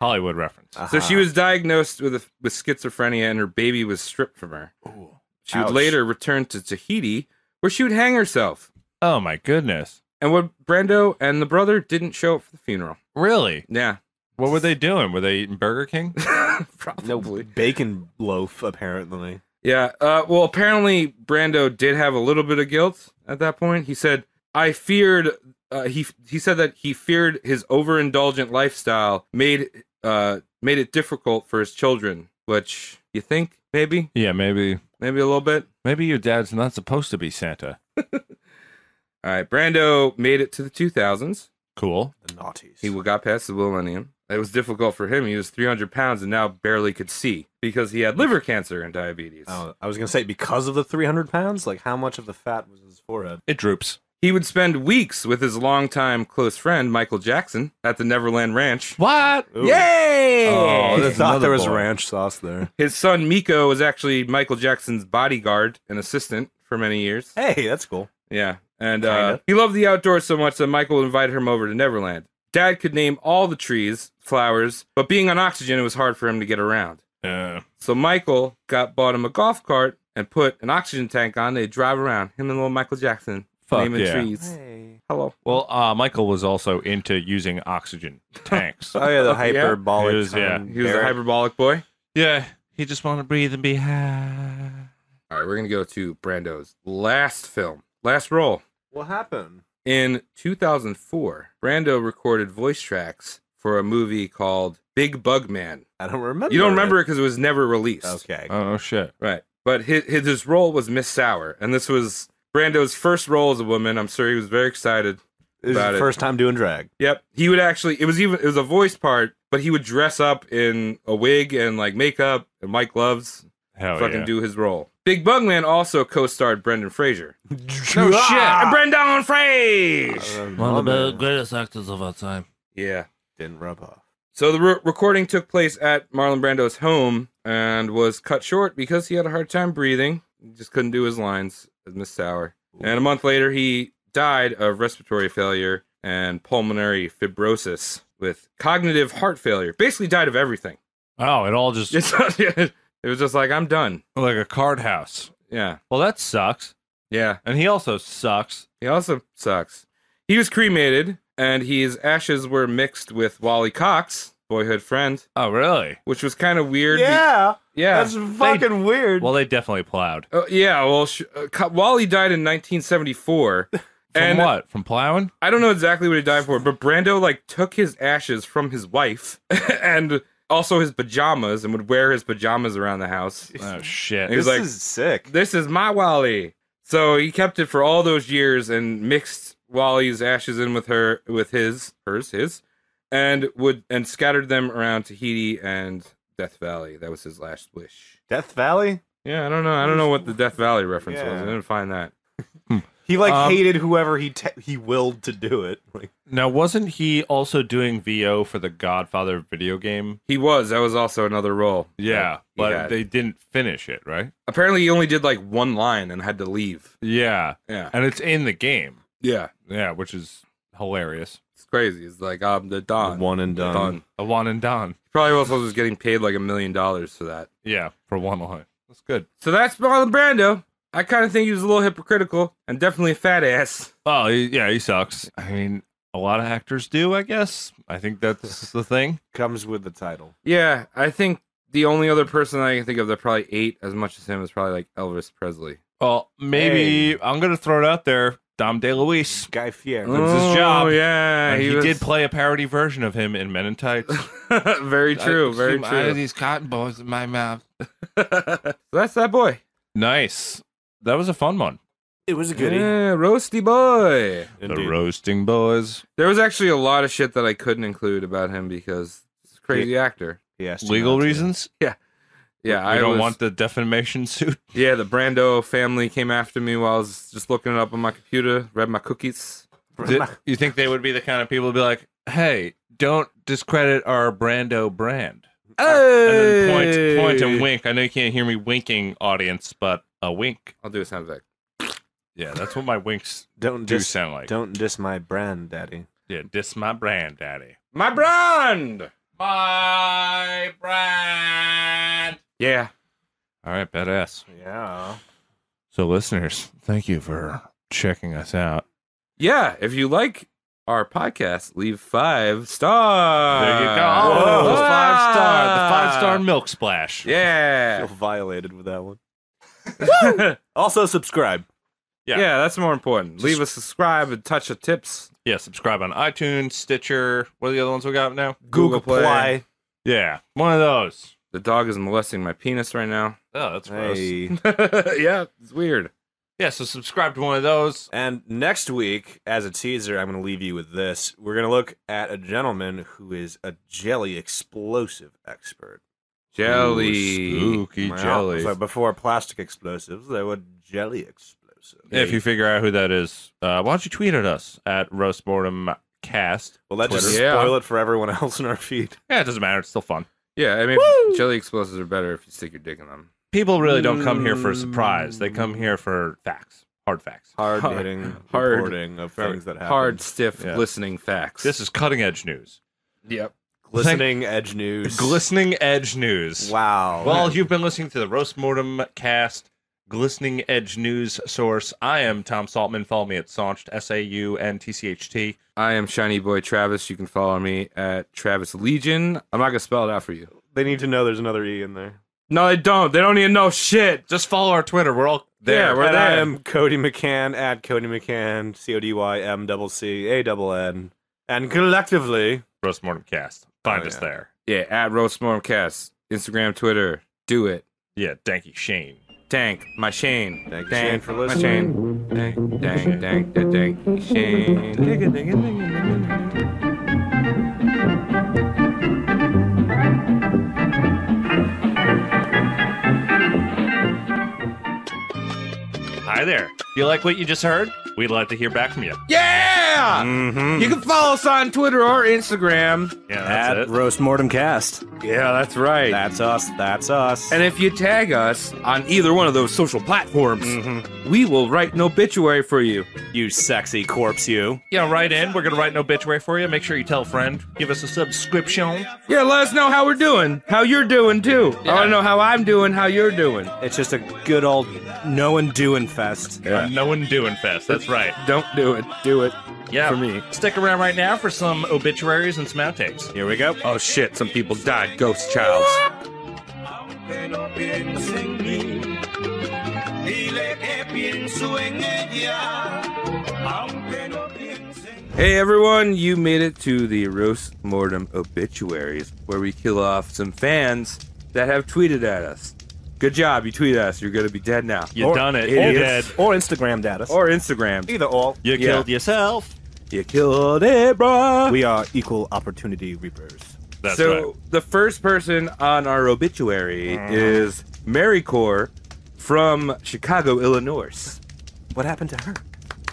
Hollywood reference. Uh-huh. So she was diagnosed with, a, with schizophrenia, and her baby was stripped from her. Ooh. She Ouch. would later return to Tahiti, where she would hang herself. Oh, my goodness. And what Brando and the brother didn't show up for the funeral. Really? Yeah. What were they doing? Were they eating Burger King? Probably. No, bacon loaf, apparently. Yeah. Uh, well, apparently, Brando did have a little bit of guilt at that point. He said, I feared... Uh, he he said that he feared his overindulgent lifestyle made uh, made it difficult for his children, which you think, maybe? Yeah, maybe. Maybe a little bit. Maybe your dad's not supposed to be Santa. All right. Brando made it to the two thousands. Cool. The naughties. He got past the millennium. It was difficult for him. He was three hundred pounds and now barely could see because he had liver cancer and diabetes. Oh, I was going to say, because of the three hundred pounds? Like, how much of the fat was his forehead? It droops. He would spend weeks with his longtime close friend, Michael Jackson, at the Neverland Ranch. What? Ooh. Yay! Oh, I thought there was ranch sauce there. His son, Miko, was actually Michael Jackson's bodyguard and assistant for many years. Hey, that's cool. Yeah. And uh, he loved the outdoors so much that Michael invited him over to Neverland. Dad could name all the trees, flowers, but being on oxygen, it was hard for him to get around. Yeah. So Michael got bought him a golf cart and put an oxygen tank on. They'd drive around, him and little Michael Jackson, Fuck naming yeah. trees. Hey. Hello. Well, uh, Michael was also into using oxygen tanks. Oh, yeah, the hyperbolic. Yeah. He was, yeah. he was a hyperbolic boy? Yeah. He just wanted to breathe and be high. All right, we're going to go to Brando's last film, last role. What happened? In two thousand four, Brando recorded voice tracks for a movie called Big Bug Man. I don't remember. You don't remember it because it was never released. Okay. Oh, shit. Right. But his, his, his role was Miss Sour, and this was Brando's first role as a woman. I'm sure he was very excited about it. It was his first time doing drag. Yep. He would actually, it was even, it was a voice part, but he would dress up in a wig and, like, makeup and white gloves. Hell fucking yeah. do his role. Big Bug Man also co-starred Brendan Fraser. No ah! shit. Brendan Fraser! Uh, One of the greatest actors of our time. Yeah. Didn't rub off. So the re recording took place at Marlon Brando's home and was cut short because he had a hard time breathing. He just couldn't do his lines as Miss Sour. Ooh. And a month later, he died of respiratory failure and pulmonary fibrosis with cognitive heart failure. Basically died of everything. Oh, it all just... It was just like, I'm done. Like a card house. Yeah. Well, that sucks. Yeah. And he also sucks. He also sucks. He was cremated, and his ashes were mixed with Wally Cox, boyhood friend. Oh, really? Which was kind of weird. Yeah. Be- yeah. That's fucking they, weird. Well, they definitely plowed. Uh, yeah, well, sh- uh, Wally died in nineteen seventy-four. From and what? From plowing? I don't know exactly what he died for, but Brando, like, took his ashes from his wife and... also his pajamas, and would wear his pajamas around the house. Oh, shit. This like, is sick. This is my Wally. So he kept it for all those years and mixed Wally's ashes in with her, with his, hers, his, and would and scattered them around Tahiti and Death Valley. That was his last wish. Death Valley? Yeah, I don't know. I don't know what the Death Valley reference yeah. was. I didn't find that. He, like, um, hated whoever he te- he willed to do it. Like, now, wasn't he also doing V O for the Godfather video game? He was. That was also another role. Yeah, but they didn't finish it, right? Apparently, he only did, like, one line and had to leave. Yeah. Yeah. And it's in the game. Yeah. Yeah, which is hilarious. It's crazy. It's like, I'm the Don. The one and done. Don. A one and done. Probably also was getting paid, like, a million dollars for that. Yeah, for one line. That's good. So that's Marlon Brando. I kind of think he was a little hypocritical and definitely a fat ass. Oh, yeah, he sucks. I mean, a lot of actors do, I guess. I think that's the thing. Comes with the title. Yeah, I think the only other person I can think of that probably ate as much as him is probably like Elvis Presley. Well, maybe hey. I'm going to throw it out there. Dom DeLuise. Guy Fieri. Oh, that's his job. Yeah. And he he was... did play a parody version of him in Men in Tights. Very true. I very true. I have these cotton balls in my mouth. So that's that boy. Nice. That was a fun one. It was a goodie. Yeah, roasty boy. Indeed. The roasting boys. There was actually a lot of shit that I couldn't include about him because he's a crazy yeah. actor. Yeah, legal reasons? Yeah. Yeah, I don't was, want the defamation suit. Yeah, the Brando family came after me while I was just looking it up on my computer, read my cookies. Did, you think they would be the kind of people to be like, hey, don't discredit our Brando brand. Hey! And then point, point and wink. I know you can't hear me winking, audience, but a wink. I'll do a sound effect. Yeah, that's what my winks don't do diss, sound like. Don't diss my brand, daddy. Yeah, diss my brand, daddy. My brand! My brand! Yeah. All right, badass. Yeah. So, listeners, thank you for checking us out. Yeah, if you like our podcast, leave five stars. There you go. Whoa. Whoa. Five star. The five star milk splash. Yeah. I feel violated with that one. Also subscribe. Yeah, yeah, that's more important. Just leave a subscribe and touch the tips. Yeah, subscribe on iTunes, Stitcher. What are the other ones we got now? Google, Google Play. Play. Yeah, one of those. The dog is molesting my penis right now. Oh, that's gross. Hey. Yeah, it's weird. Yeah, so subscribe to one of those. And next week, as a teaser, I'm going to leave you with this. We're going to look at a gentleman who is a jelly explosive expert. Jelly. Ooh, spooky well, jelly. So before plastic explosives, they were jelly explosives. Yeah, if you figure out who that is, uh, why don't you tweet at us at Roast Mortem Cast. Well, that Twitter. Just spoil yeah. it for everyone else in our feed. Yeah, it doesn't matter. It's still fun. Yeah, I mean, Woo! Jelly explosives are better if you stick your dick in them. People really don't come here for a surprise. They come here for facts. Hard facts. Hard hitting hard, reporting of hard, things that happen. Hard, stiff, yeah. listening facts. This is cutting edge news. Yep. Glistening Edge News. Glistening Edge News. Wow. Well, you've been listening to the Roast Mortem Cast, Glistening Edge News Source. I am Tom Saltman. Follow me at Sauncht, S A U N T C H T. I am Shiny Boy Travis. You can follow me at Travis Legion. I'm not going to spell it out for you. They need to know there's another E in there. No, they don't. They don't even know shit. Just follow our Twitter. We're all there. Yeah, we're and there. I am Cody McCann, at Cody McCann, C O D Y M C C A N N. And collectively, Roast Mortem Cast. Find oh, us yeah. there. Yeah, at Roast Mortem Cast. Instagram, Twitter. Do it. Yeah, Danky Shane. Tank, my Shane. Thank you, Shane, for listening. My Shane. Dank, dank, dank, dank, dank, Shane. Digga, digga, digga, digga. Hi there. You like what you just heard? We'd like to hear back from you. Yeah! Mm-hmm. You can follow us on Twitter or Instagram. Yeah, that's at it. Roast Mortem Cast. Yeah, that's right. That's us. That's us. And if you tag us on either one of those social platforms, mm-hmm. we will write an obituary for you. You sexy corpse, you. Yeah, write in. We're going to write an obituary for you. Make sure you tell a friend. Give us a subscription. Yeah, let us know how we're doing. How you're doing, too. Yeah. I want to know how I'm doing, how you're doing. It's just a good old no and doing fest. Yeah. No and doing fest. That's That's right. Don't do it. Do it. yeah. for me. Stick around right now for some obituaries and some outtakes. Here we go. Oh shit, some people died. Ghost Childs. Hey everyone, you made it to the Roast Mortem Obituaries, where we kill off some fans that have tweeted at us. Good job, you tweeted us. You're going to be dead now. You've or done it. You're dead. Or Instagrammed at us. Or Instagrammed. Either or. You yeah. killed yourself. You killed it, bro. We are equal opportunity reapers. That's so right. The first person on our obituary mm. is Mary Core from Chicago, Illinois. What happened to her?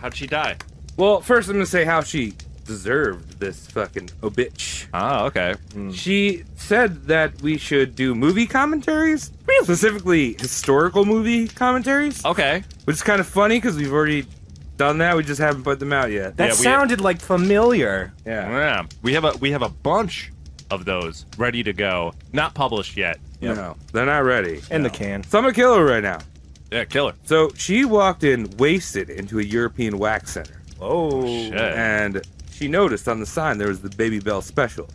How'd she die? Well, first I'm going to say how she deserved this fucking obitch. Ah, okay. Mm. She said that we should do movie commentaries, really? Specifically historical movie commentaries. Okay. Which is kind of funny because we've already done that. We just haven't put them out yet. That yeah, sounded have... like familiar. Yeah. yeah. We have a we have a bunch of those ready to go, not published yet. Yep. No, they're not ready. In no. the can. So I'm a killer right now. Yeah, killer. So she walked in wasted into a European wax center. Oh, shit. And she noticed on the sign there was the Baby Bell Special,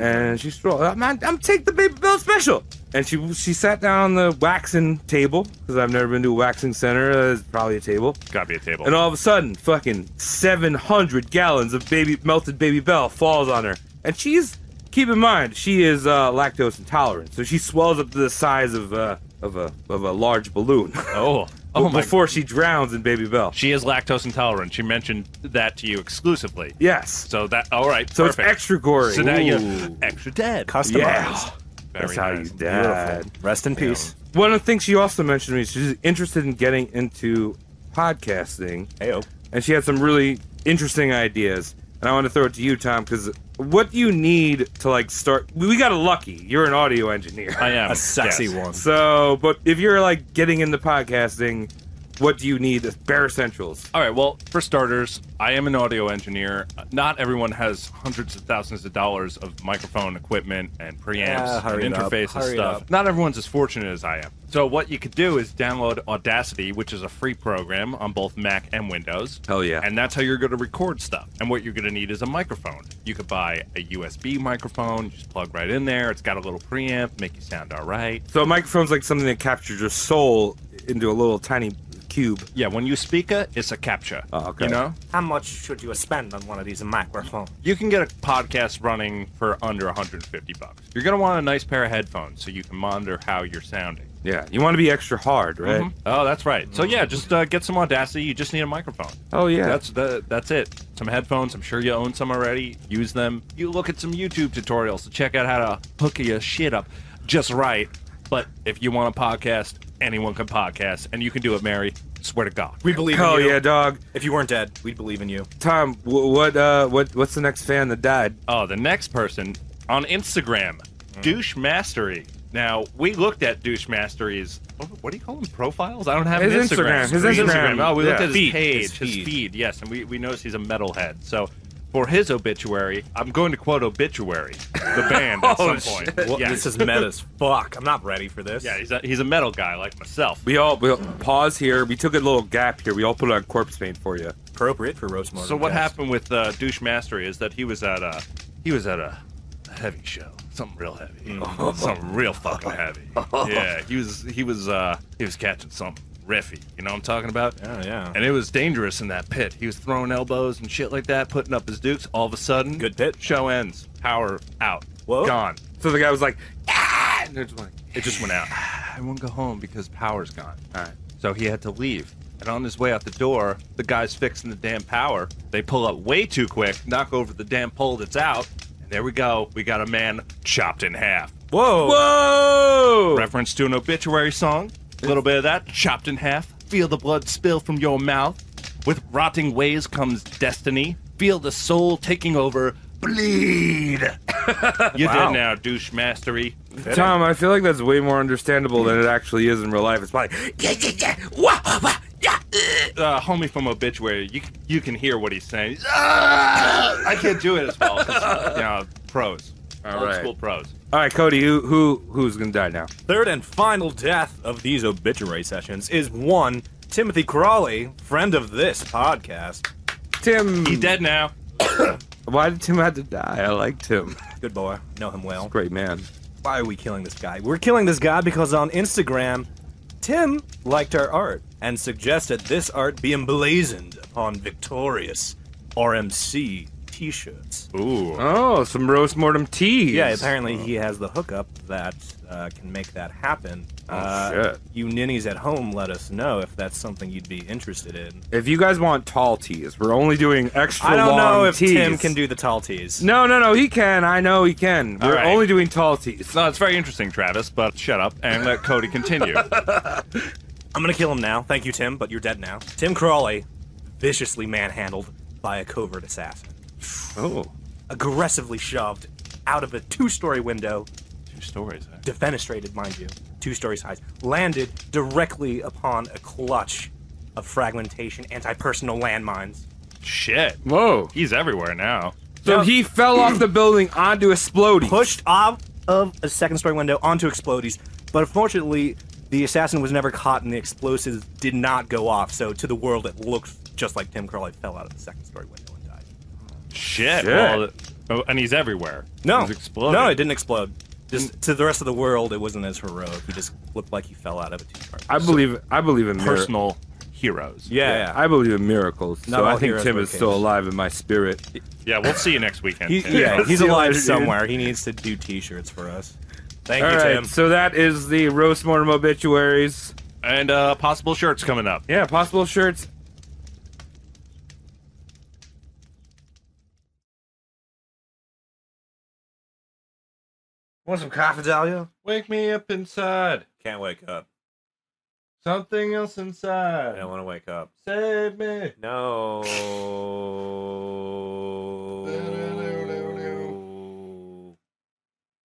and she strolled. I'm, I'm take the Baby Bell Special, and she she sat down on the waxing table because I've never been to a waxing center. Uh, it's probably a table. Gotta be a table. And all of a sudden, fucking seven hundred gallons of baby melted Baby Bell falls on her, and she's keep in mind she is uh, lactose intolerant, so she swells up to the size of uh, of a of a large balloon. Oh. Oh before she drowns in Baby Bell. She is lactose intolerant. She mentioned that to you exclusively. Yes. So that, all right, so perfect. It's extra gory. So now you're extra dead. Customized. Yeah. Very That's how nice. You dad. Rest in yeah. peace. One of the things she also mentioned to me, she's interested in getting into podcasting. Ayo. And she had some really interesting ideas. And I want to throw it to you, Tom, because what do you need to, like, start... We got a lucky. You're an audio engineer. I am. A sexy yes. one. So, but if you're, like, getting into podcasting, what do you need? Bare essentials. All right, well, for starters, I am an audio engineer. Not everyone has hundreds of thousands of dollars of microphone equipment and preamps yeah, and interface and stuff. Up. Not everyone's as fortunate as I am. So what you could do is download Audacity, which is a free program on both Mac and Windows. Hell yeah. And that's how you're going to record stuff. And what you're going to need is a microphone. You could buy a U S B microphone, just plug right in there. It's got a little preamp, make you sound all right. So a microphone's like something that captures your soul into a little tiny cube. Yeah, when you speak it, it's a capture. Oh, okay. You know? How much should you spend on one of these microphones? You can get a podcast running for under one hundred fifty bucks. You're going to want a nice pair of headphones so you can monitor how you're sounding. Yeah, you want to be extra hard, right? Mm-hmm. Oh, that's right. So yeah, just uh, get some Audacity. You just need a microphone. Oh yeah, that's the, that's it. Some headphones. I'm sure you own some already. Use them. You look at some YouTube tutorials to check out how to hook your shit up just right. But if you want a podcast, anyone can podcast, and you can do it, Mary. Swear to God, we believe. Oh, in you. Oh yeah, dog. If you weren't dead, we'd believe in you. Tom, w what uh, what what's the next fan that died? Oh, the next person on Instagram, mm. Douche Mastery. Now, we looked at Douche Mastery's, what do you call them, profiles? I don't have his an Instagram. Instagram. His Instagram. Instagram. Oh, we yeah. looked at his feed. page, his feed. his feed, yes, and we, we noticed he's a metalhead. So, for his obituary, I'm going to quote Obituary, the band, at oh, some point. Well, yeah. This is meta as fuck. I'm not ready for this. Yeah, he's a, he's a metal guy like myself. We all, we all pause here. We took a little gap here. We all put on corpse paint for you. Appropriate for Roast Mortem. So what cast. happened with uh, Douche Mastery is that he was at a, he was at a heavy show. Something real heavy. Oh. Something real fucking heavy. Oh. Yeah, he was he was uh he was catching something riffy. You know what I'm talking about? Yeah, yeah. And it was dangerous in that pit. He was throwing elbows and shit like that, putting up his dukes. All of a sudden, good pit. Show ends. Power out. Whoa. Gone. So the guy was like, ah! And just like, it just went out. I won't go home because power's gone. All right. So he had to leave. And on his way out the door, the guy's fixing the damn power. They pull up way too quick, knock over the damn pole that's out. There we go. We got a man chopped in half. Whoa. Whoa! Reference to an Obituary song. A little bit of that. Chopped in half. Feel the blood spill from your mouth. With rotting ways comes destiny. Feel the soul taking over. Bleed. You wow. did now, Douche Mastery. Tom, I feel like that's way more understandable than it actually is in real life. It's probably... Yeah, yeah, yeah. Wah, wah, yeah. Uh, homie from Obituary, you you can hear what he's saying. He's, ah! I can't do it as well. You know, pros. All right. Old school pros. All right, Cody, who who who's going to die now? Third and final death of these obituary sessions is one Timothy Crawley, friend of this podcast. Tim. He's dead now. Why did Tim have to die? I liked Tim. Good boy. Know him well. Great man. Why are we killing this guy? We're killing this guy because on Instagram, Tim liked our art and suggested this art be emblazoned upon victorious R M C T-shirts. Ooh. Oh, some Roast Mortem tees. Yeah, apparently oh. he has the hookup that uh, can make that happen. Oh, uh, shit. You ninnies at home, let us know if that's something you'd be interested in. If you guys want tall tees, we're only doing extra long tees. I don't know if tees. Tim can do the tall tees. No, no, no, he can. I know he can. All we're right. only doing tall tees. No, it's very interesting, Travis, but shut up and let Cody continue. I'm gonna kill him now. Thank you, Tim, but you're dead now. Tim Crawley, viciously manhandled by a covert assassin. Oh. Aggressively shoved out of a two-story window. Two stories, eh? Defenestrated, mind you. Two stories high, landed directly upon a clutch of fragmentation anti-personnel landmines. Shit. Whoa. He's everywhere now. So, so he fell off the building onto Explodies. Pushed out of a second-story window onto Explodies, but unfortunately, the assassin was never caught and the explosives did not go off, so to the world it looked just like Tim Crawley fell out of the second-story window and died. Shit. Shit. Well, oh, and he's everywhere. No. He's exploding. No, it didn't explode. Just to the rest of the world, it wasn't as heroic. He just looked like he fell out of a two-car. I believe. I believe in personal heroes. Yeah, yeah, yeah. I believe in miracles. No, so I think Tim is still alive in my spirit. Yeah, we'll see you next weekend. He, yeah, yeah, he's alive somewhere. He needs to do T-shirts for us. Thank All you, right, Tim. So that is the Roast Mortem obituaries and uh, possible shirts coming up. Yeah, possible shirts. Want some coffee, Dahlia? Wake me up inside. Can't wake up. Something else inside. I don't want to wake up. Save me. No.